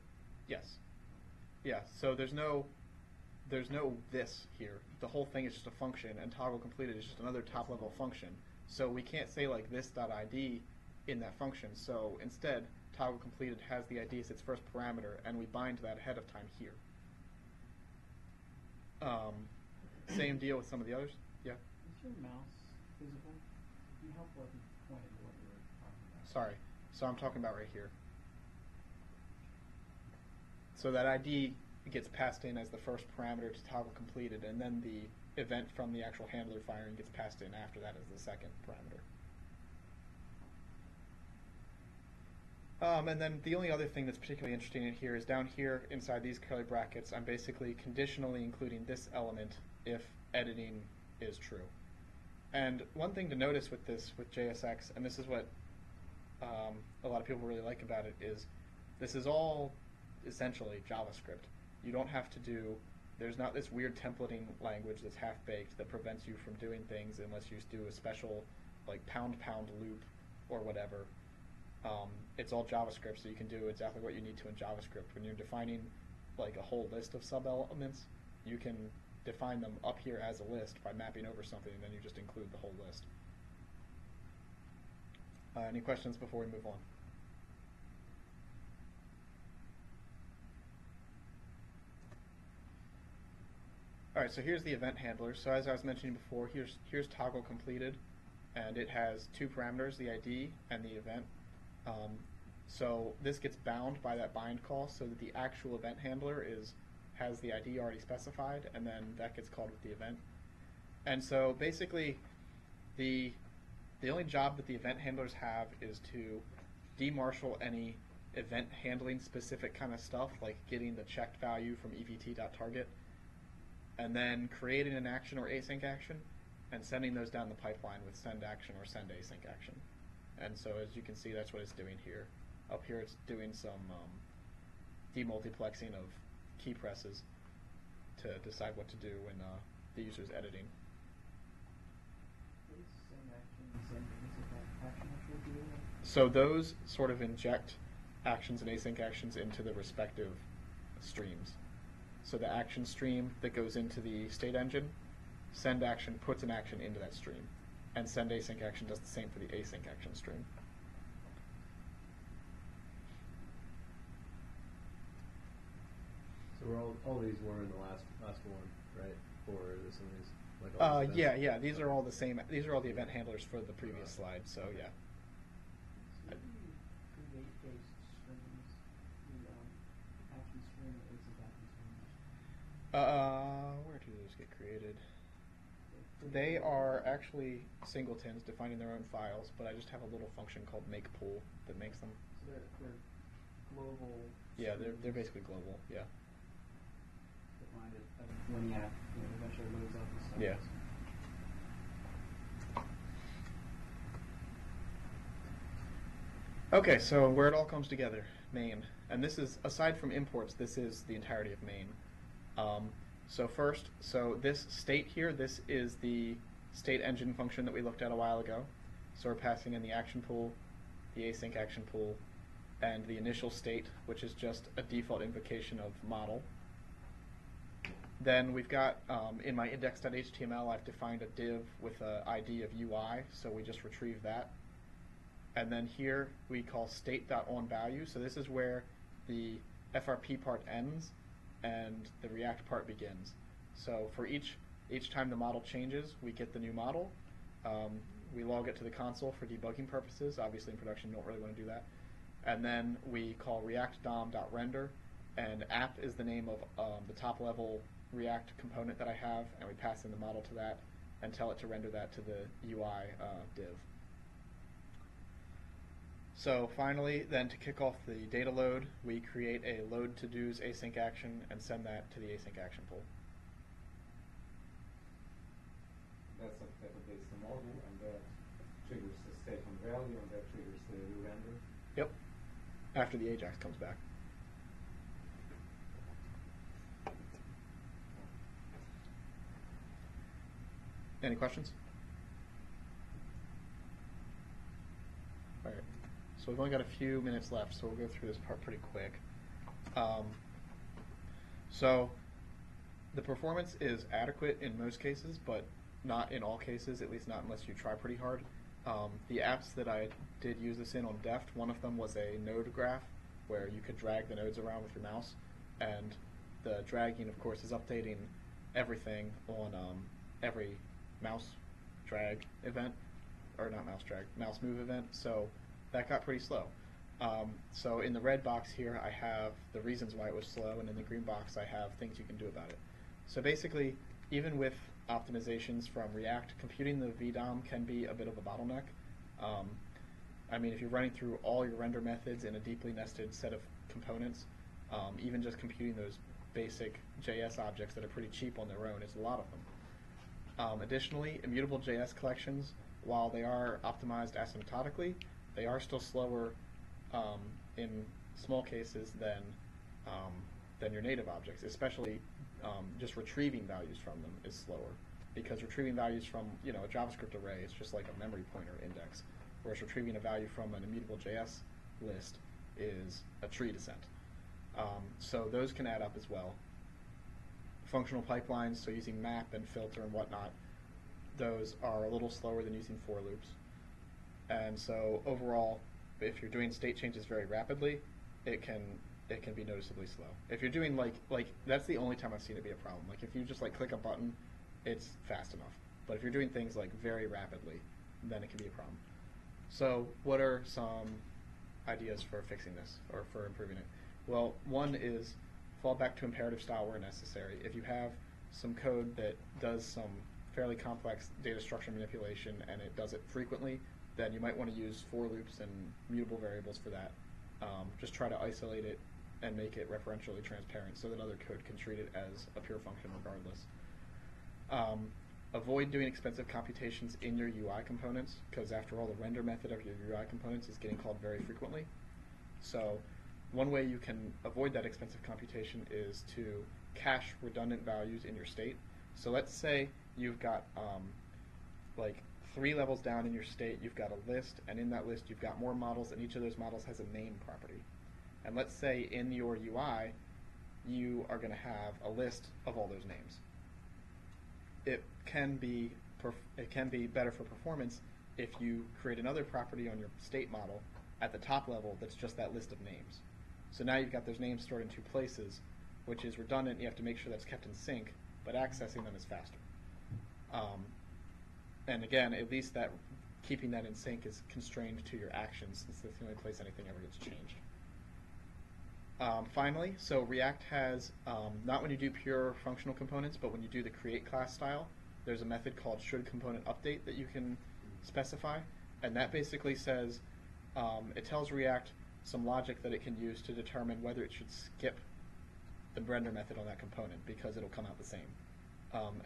Yes. Yeah, so there's no this here. The whole thing is just a function, and toggle completed is just another top-level function. So we can't say like this.id in that function. So instead, toggle completed has the ID as its first parameter, and we bind that ahead of time here. Same deal with some of the others. Yeah. Is your mouse visible? It'd be helpful if you pointed to what you were talking about. Sorry. So I'm talking about right here. So that ID gets passed in as the first parameter to toggle completed, and then the event from the actual handler firing gets passed in after that as the second parameter. And then the only other thing that's particularly interesting in here is down here inside these curly brackets, I'm basically conditionally including this element if editing is true. And one thing to notice with this, with JSX, and this is what a lot of people really like about it, is this is all essentially JavaScript. You don't have to do, there's not this weird templating language that's half-baked that prevents you from doing things unless you do a special like pound loop or whatever. It's all JavaScript, so you can do exactly what you need to in JavaScript. When you're defining like a whole list of sub-elements, you can define them up here as a list by mapping over something, and then you just include the whole list. Any questions before we move on? Alright, so here's the event handler. So as I was mentioning before, here's toggle completed, and it has two parameters, the ID and the event. So this gets bound by that bind call so that the actual event handler has the ID already specified, and then that gets called with the event. And so basically the only job that the event handlers have is to demarshal any event handling specific kind of stuff, like getting the checked value from evt.target, and then creating an action or async action and sending those down the pipeline with send action or send async action. And so as you can see, that's what it's doing here. Up here it's doing some demultiplexing of key presses to decide what to do when the user's editing. So those sort of inject actions and async actions into the respective streams. So the action stream that goes into the state engine, send action puts an action into that stream. And send async action does the same for the async action stream. So we're all these were in the last one, right? Or this one is like all yeah. These are all the same. These are all the event handlers for the previous slide. So yeah. So weight-based streams, the action stream, the async action stream. Where do those get created? They are actually singletons defining their own files, but I just have a little function called makePool that makes them. So they're global. Yeah, they're basically global. Yeah. Defined as when the app eventually loads up and stuff. Yeah. Okay, so where it all comes together, main, and this is aside from imports, this is the entirety of main. So first, this state here, this is the state engine function that we looked at a while ago. So we're passing in the action pool, the async action pool, and the initial state, which is just a default invocation of model. Then we've got, in my index.html, I've defined a div with an ID of UI, so we just retrieve that. And then here we call state.onValue, so this is where the FRP part ends and the React part begins. So for each time the model changes, we get the new model. We log it to the console for debugging purposes. Obviously in production you don't really want to do that. And then we call React DOM.render, and app is the name of the top level React component that I have, and we pass in the model to that and tell it to render that to the UI div. So finally, then to kick off the data load, we create a load to do's async action and send that to the async action pool. That's something that updates the model, and that triggers the state on value, and that triggers the re-render. Yep. After the Ajax comes back. Any questions? All right. So we've only got a few minutes left, so we'll go through this part pretty quick. So the performance is adequate in most cases, but not in all cases, at least not unless you try pretty hard. The apps that I did use this in on DEFT, one of them was a node graph where you could drag the nodes around with your mouse, and the dragging, of course, is updating everything on every mouse drag event, or not mouse drag, mouse move event, so that got pretty slow. So in the red box here I have the reasons why it was slow, and in the green box I have things you can do about it. So basically, even with optimizations from React, computing the VDOM can be a bit of a bottleneck. I mean, if you're running through all your render methods in a deeply nested set of components, even just computing those basic JS objects that are pretty cheap on their own is a lot of them. Additionally, Immutable.js collections, while they are optimized asymptotically, they are still slower in small cases than your native objects, especially just retrieving values from them is slower, because retrieving values from, you know, a JavaScript array is just like a memory pointer index, whereas retrieving a value from an Immutable.js list is a tree descent. So those can add up as well. Functional pipelines, so using map and filter and whatnot, those are a little slower than using for loops. And so overall, if you're doing state changes very rapidly, it can be noticeably slow. If you're doing like that's the only time I've seen it be a problem. Like if you just like click a button, it's fast enough. But if you're doing things like very rapidly, then it can be a problem. So what are some ideas for fixing this or for improving it? Well, one is fall back to imperative style where necessary. If you have some code that does some fairly complex data structure manipulation and it does it frequently, then you might want to use for loops and mutable variables for that. Just try to isolate it and make it referentially transparent so that other code can treat it as a pure function regardless. Avoid doing expensive computations in your UI components, because after all, the render method of your UI components is getting called very frequently. So one way you can avoid that expensive computation is to cache redundant values in your state. So let's say you've got like 3 levels down in your state, you've got a list, and in that list you've got more models, and each of those models has a name property. And let's say in your UI you are going to have a list of all those names. It can be better for performance if you create another property on your state model at the top level that's just that list of names. So now you've got those names stored in 2 places, which is redundant. You have to make sure that's kept in sync, but accessing them is faster. And again, at least that keeping that in sync is constrained to your actions, since that's the only place anything ever gets changed. Finally, so React has, not when you do pure functional components, but when you do the create class style, there's a method called should component update that you can specify, and that basically says, it tells React some logic that it can use to determine whether it should skip the render method on that component, because it'll come out the same.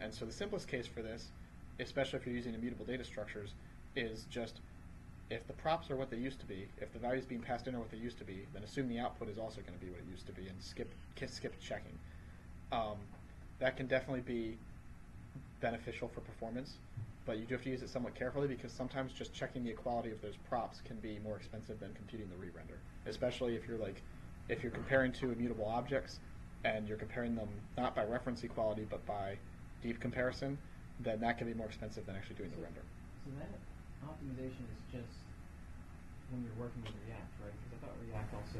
And so the simplest case for this, especially if you're using immutable data structures, is just if the props are what they used to be, if the values being passed in are what they used to be, then assume the output is also going to be what it used to be, and skip checking. That can definitely be beneficial for performance, but you do have to use it somewhat carefully, because sometimes just checking the equality of those props can be more expensive than computing the re-render, especially if you're comparing 2 immutable objects and you're comparing them not by reference equality but by deep comparison, then that can be more expensive than actually doing the render. So that optimization is just when you're working with React, right? Because I thought React also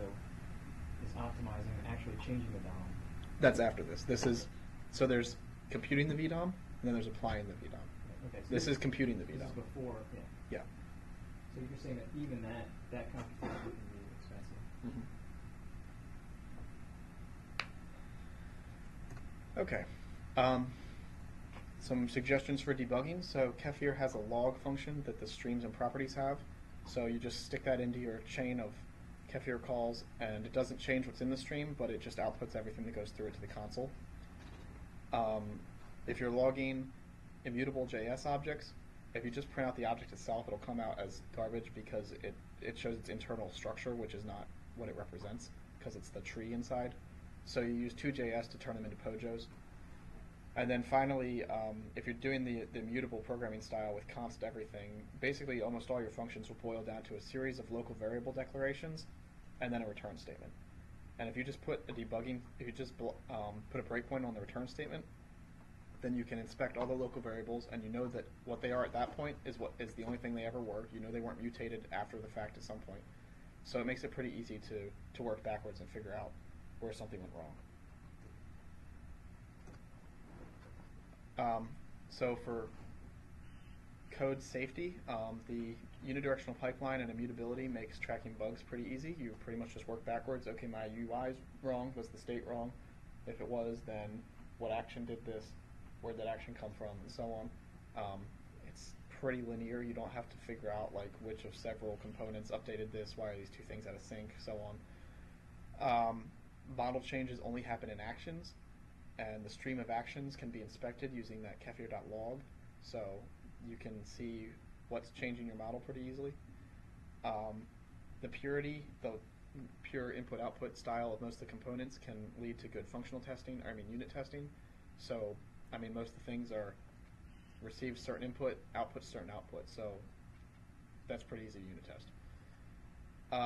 is optimizing and actually changing the DOM. That's after this. This is, so there's computing the VDOM, and then there's applying the VDOM. Okay, so this is computing the VDOM. This is before, yeah. So you're saying that even that computation can be expensive. Mm-hmm. Okay. Some suggestions for debugging. So Kefir has a log function that the streams and properties have. So you just stick that into your chain of Kefir calls, and it doesn't change what's in the stream, but it just outputs everything that goes through it to the console. If you're logging Immutable.js objects, if you just print out the object itself, it'll come out as garbage, because it shows its internal structure, which is not what it represents, because it's the tree inside. So you use 2.js to turn them into POJOs. And then finally, if you're doing the immutable programming style with const everything, basically almost all your functions will boil down to a series of local variable declarations and then a return statement. And if you just put a debugging, if you just put a breakpoint on the return statement, then you can inspect all the local variables, and you know that what they are at that point is what is the only thing they ever were. You know they weren't mutated after the fact at some point. So it makes it pretty easy to work backwards and figure out where something went wrong. So for code safety, the unidirectional pipeline and immutability makes tracking bugs pretty easy. You pretty much just work backwards. Okay, my UI is wrong. Was the state wrong? If it was, then what action did this? Where did that action come from? And so on. It's pretty linear. You don't have to figure out like which of several components updated this, why are these two things out of sync, so on. Model changes only happen in actions, and the stream of actions can be inspected using that kefir.log, so you can see what's changing your model pretty easily. The purity, the pure input-output style of most of the components can lead to good functional testing, unit testing. So, most of the things are receive certain input, output certain output, so that's pretty easy to unit test.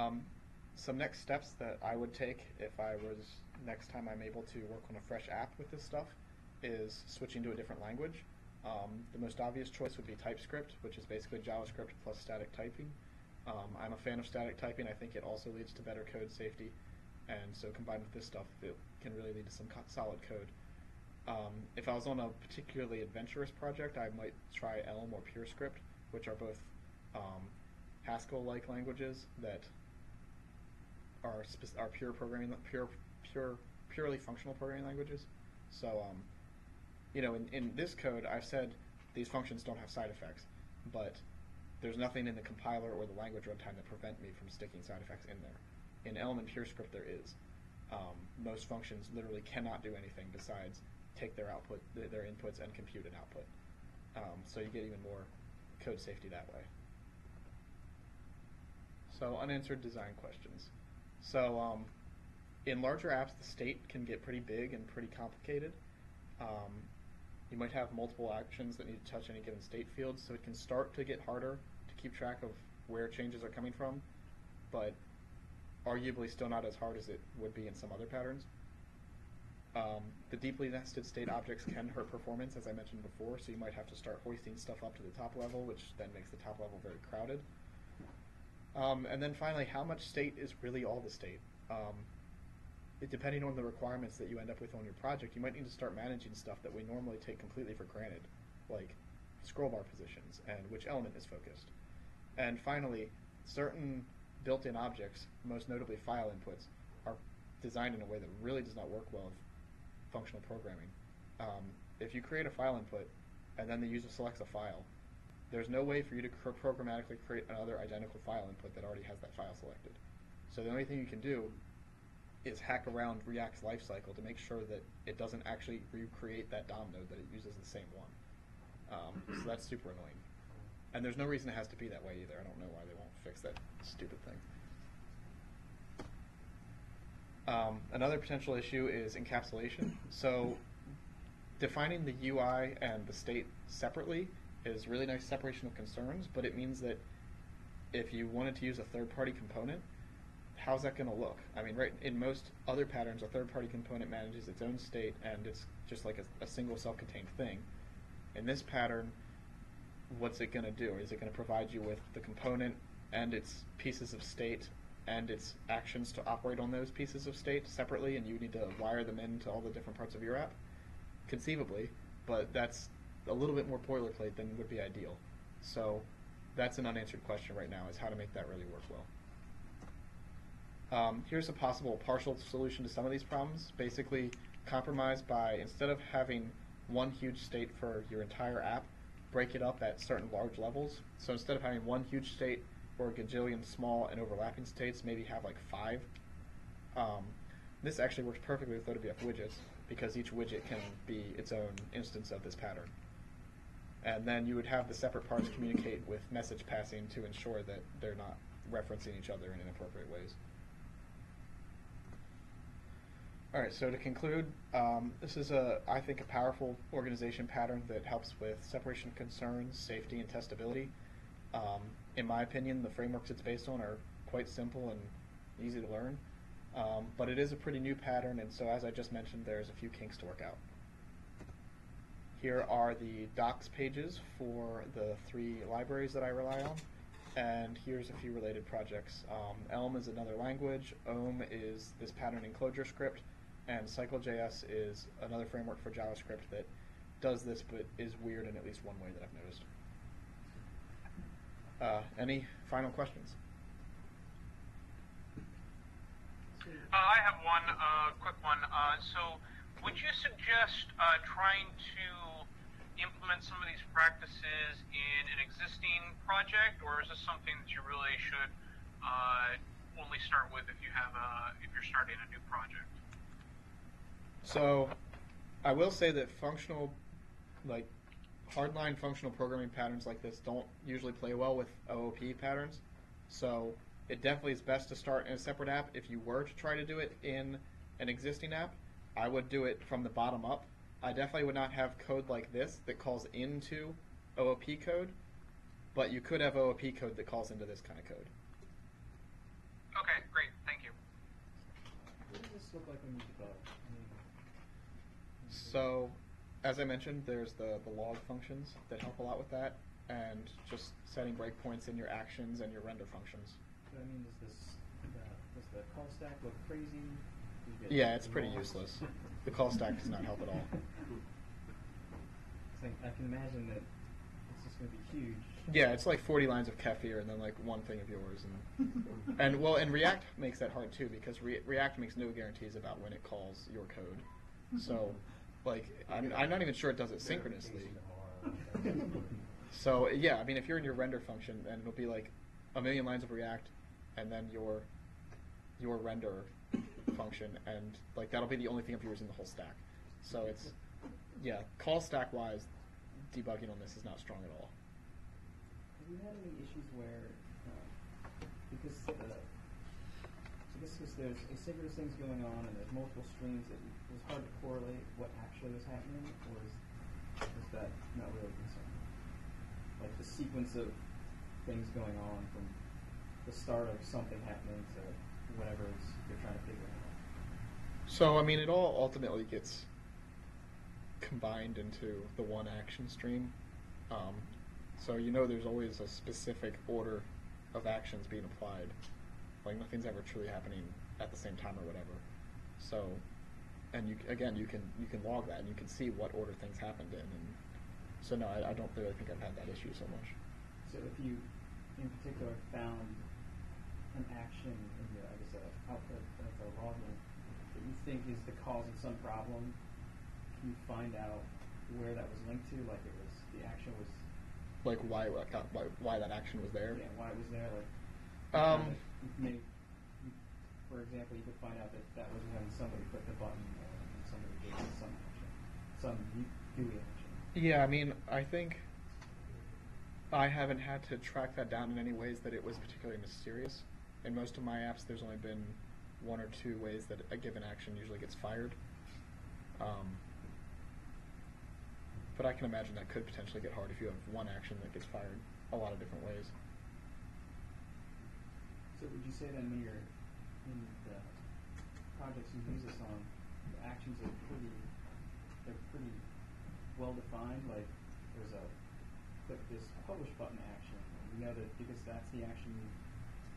Some next steps that I would take if I was, next time I'm able to work on a fresh app with this stuff, is switching to a different language. The most obvious choice would be TypeScript, which is basically JavaScript plus static typing. I'm a fan of static typing. I think it also leads to better code safety, and so combined with this stuff, it can really lead to some solid code. If I was on a particularly adventurous project, I might try Elm or PureScript, which are both Haskell-like languages that are pure programming, purely functional programming languages. So, in this code, I've said these functions don't have side effects, but there's nothing in the compiler or the language runtime that prevent me from sticking side effects in there. In Elm and PureScript, there is. Most functions literally cannot do anything besides take their output, their inputs, and compute an output. So you get even more code safety that way. So unanswered design questions. So in larger apps, the state can get pretty big and pretty complicated. You might have multiple actions that need to touch any given state field, so it can start to get harder to keep track of where changes are coming from, but arguably still not as hard as it would be in some other patterns. The deeply nested state objects can hurt performance, as I mentioned before, so you might have to start hoisting stuff up to the top level, which then makes the top level very crowded. And then finally, how much state is really all the state? Depending on the requirements that you end up with on your project, you might need to start managing stuff that we normally take completely for granted, like scroll bar positions and which element is focused. And finally, certain built-in objects, most notably file inputs, are designed in a way that really does not work well with functional programming. If you create a file input and then the user selects a file, there's no way for you to programmatically create another identical file input that already has that file selected. So the only thing you can do is hack around React's lifecycle to make sure that it doesn't actually recreate that DOM node, that it uses the same one. So that's super annoying. And there's no reason it has to be that way either. I don't know why they won't fix that stupid thing. Another potential issue is encapsulation. So defining the UI and the state separately is really nice separation of concerns, but it means that if you wanted to use a third-party component, how's that going to look? Right in most other patterns, a third-party component manages its own state, and it's just like a single self-contained thing. In this pattern, what's it going to do? Is it going to provide you with the component and its pieces of state and its actions to operate on those pieces of state separately, and you need to wire them into all the different parts of your app? Conceivably, but that's a little bit more boilerplate than would be ideal. So that's an unanswered question right now, is how to make that really work well. Here's a possible partial solution to some of these problems. Basically, compromise by, instead of having one huge state for your entire app, break it up at certain large levels. So instead of having one huge state or a gajillion small and overlapping states, maybe have like 5. This actually works perfectly with OWF widgets, because each widget can be its own instance of this pattern. And then you would have the separate parts communicate with message passing to ensure that they're not referencing each other in inappropriate ways. All right, so to conclude, this is, I think, a powerful organization pattern that helps with separation of concerns, safety, and testability. In my opinion, the frameworks it's based on are quite simple and easy to learn, but it is a pretty new pattern, and so as I just mentioned, there's a few kinks to work out. Here are the docs pages for the three libraries that I rely on, and here's a few related projects. Elm is another language, OWF is this pattern enclosure script, and CycleJS is another framework for JavaScript that does this but is weird in at least one way that I've noticed. Any final questions? I have one quick one. So would you suggest trying to implement some of these practices in an existing project, or is this something that you really should only start with if you have if you're starting a new project? So I will say that functional, like hardline functional programming patterns like this don't usually play well with OOP patterns. So it definitely is best to start in a separate app. If you were to try to do it in an existing app, I would do it from the bottom up. I definitely would not have code like this that calls into OOP code, but you could have OOP code that calls into this kind of code. Okay, great, thank you. What does this look like when you develop? So, as I mentioned, there's the log functions that help a lot with that, and just setting breakpoints in your actions and your render functions. I mean, does the call stack look crazy? Yeah, it's pretty useless. The call stack does not help at all. It's like, I can imagine that it's just going to be huge. Yeah, it's like 40 lines of Kefir and then like one thing of yours. And, well, and React makes that hard too, because React makes no guarantees about when it calls your code. So, like, I'm not even sure it does it synchronously. So, yeah, I mean, if you're in your render function, then it'll be like a million lines of React and then your render function, and like that'll be the only thing of yours in the whole stack. So it's, yeah, call stack wise, debugging on this is not strong at all. Have you had any issues where, because I guess there's asynchronous things going on and there's multiple streams, it was hard to correlate what actually was happening, or is that not really concerning? Like the sequence of things going on from the start of something happening to whatever it is you're trying to figure out. So, I mean, it all ultimately gets combined into the one action stream. So, you know, there's always a specific order of actions being applied. Like, nothing's ever truly happening at the same time or whatever. So, and you, again, you can log that and you can see what order things happened in. And so, no, I don't really think I've had that issue so much. So if you, in particular, found an action in your, I guess, output of a login that you think is the cause of some problem, can you find out where that was linked to? Like it was, the action was... Like why that action was there? Yeah, why it was there. Like, maybe, for example, you could find out that that was when somebody clicked the button or somebody did some action, some GUI action. Yeah, I mean, I think I haven't had to track that down in any ways that it was particularly mysterious. In most of my apps, there's only been one or two ways that a given action usually gets fired. But I can imagine that could potentially get hard if you have one action that gets fired a lot of different ways. So would you say then when you're in the projects you use this on, the actions are pretty well defined? Like there's a click this publish button action, and you know that because that's the action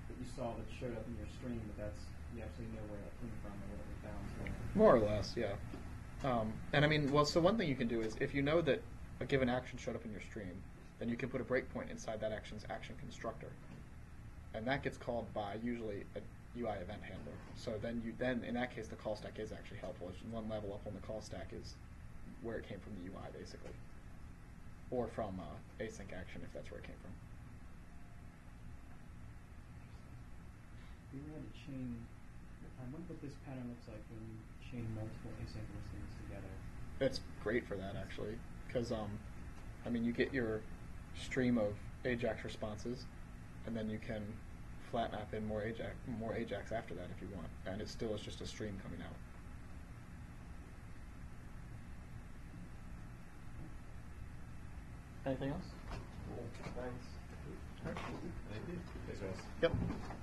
that you saw that showed up in your stream, that that's, you actually know where that came from or where it bounced. More or less, yeah. And I mean, well, so one thing you can do is if you know that a given action showed up in your stream, then you can put a breakpoint inside that action's action constructor, and that gets called by usually a UI event handler. So then in that case the call stack is actually helpful. It's one level up on the call stack is where it came from the UI basically, or from async action if that's where it came from. We had to chain. I wonder what this pattern looks like when you chain multiple asynchronous things together. That's great for that actually, because I mean you get your stream of Ajax responses, and then you can flat map in more Ajax after that if you want, and it still is just a stream coming out. Anything else? Cool. Thanks. Thank you. Thanks, Ross. Yep.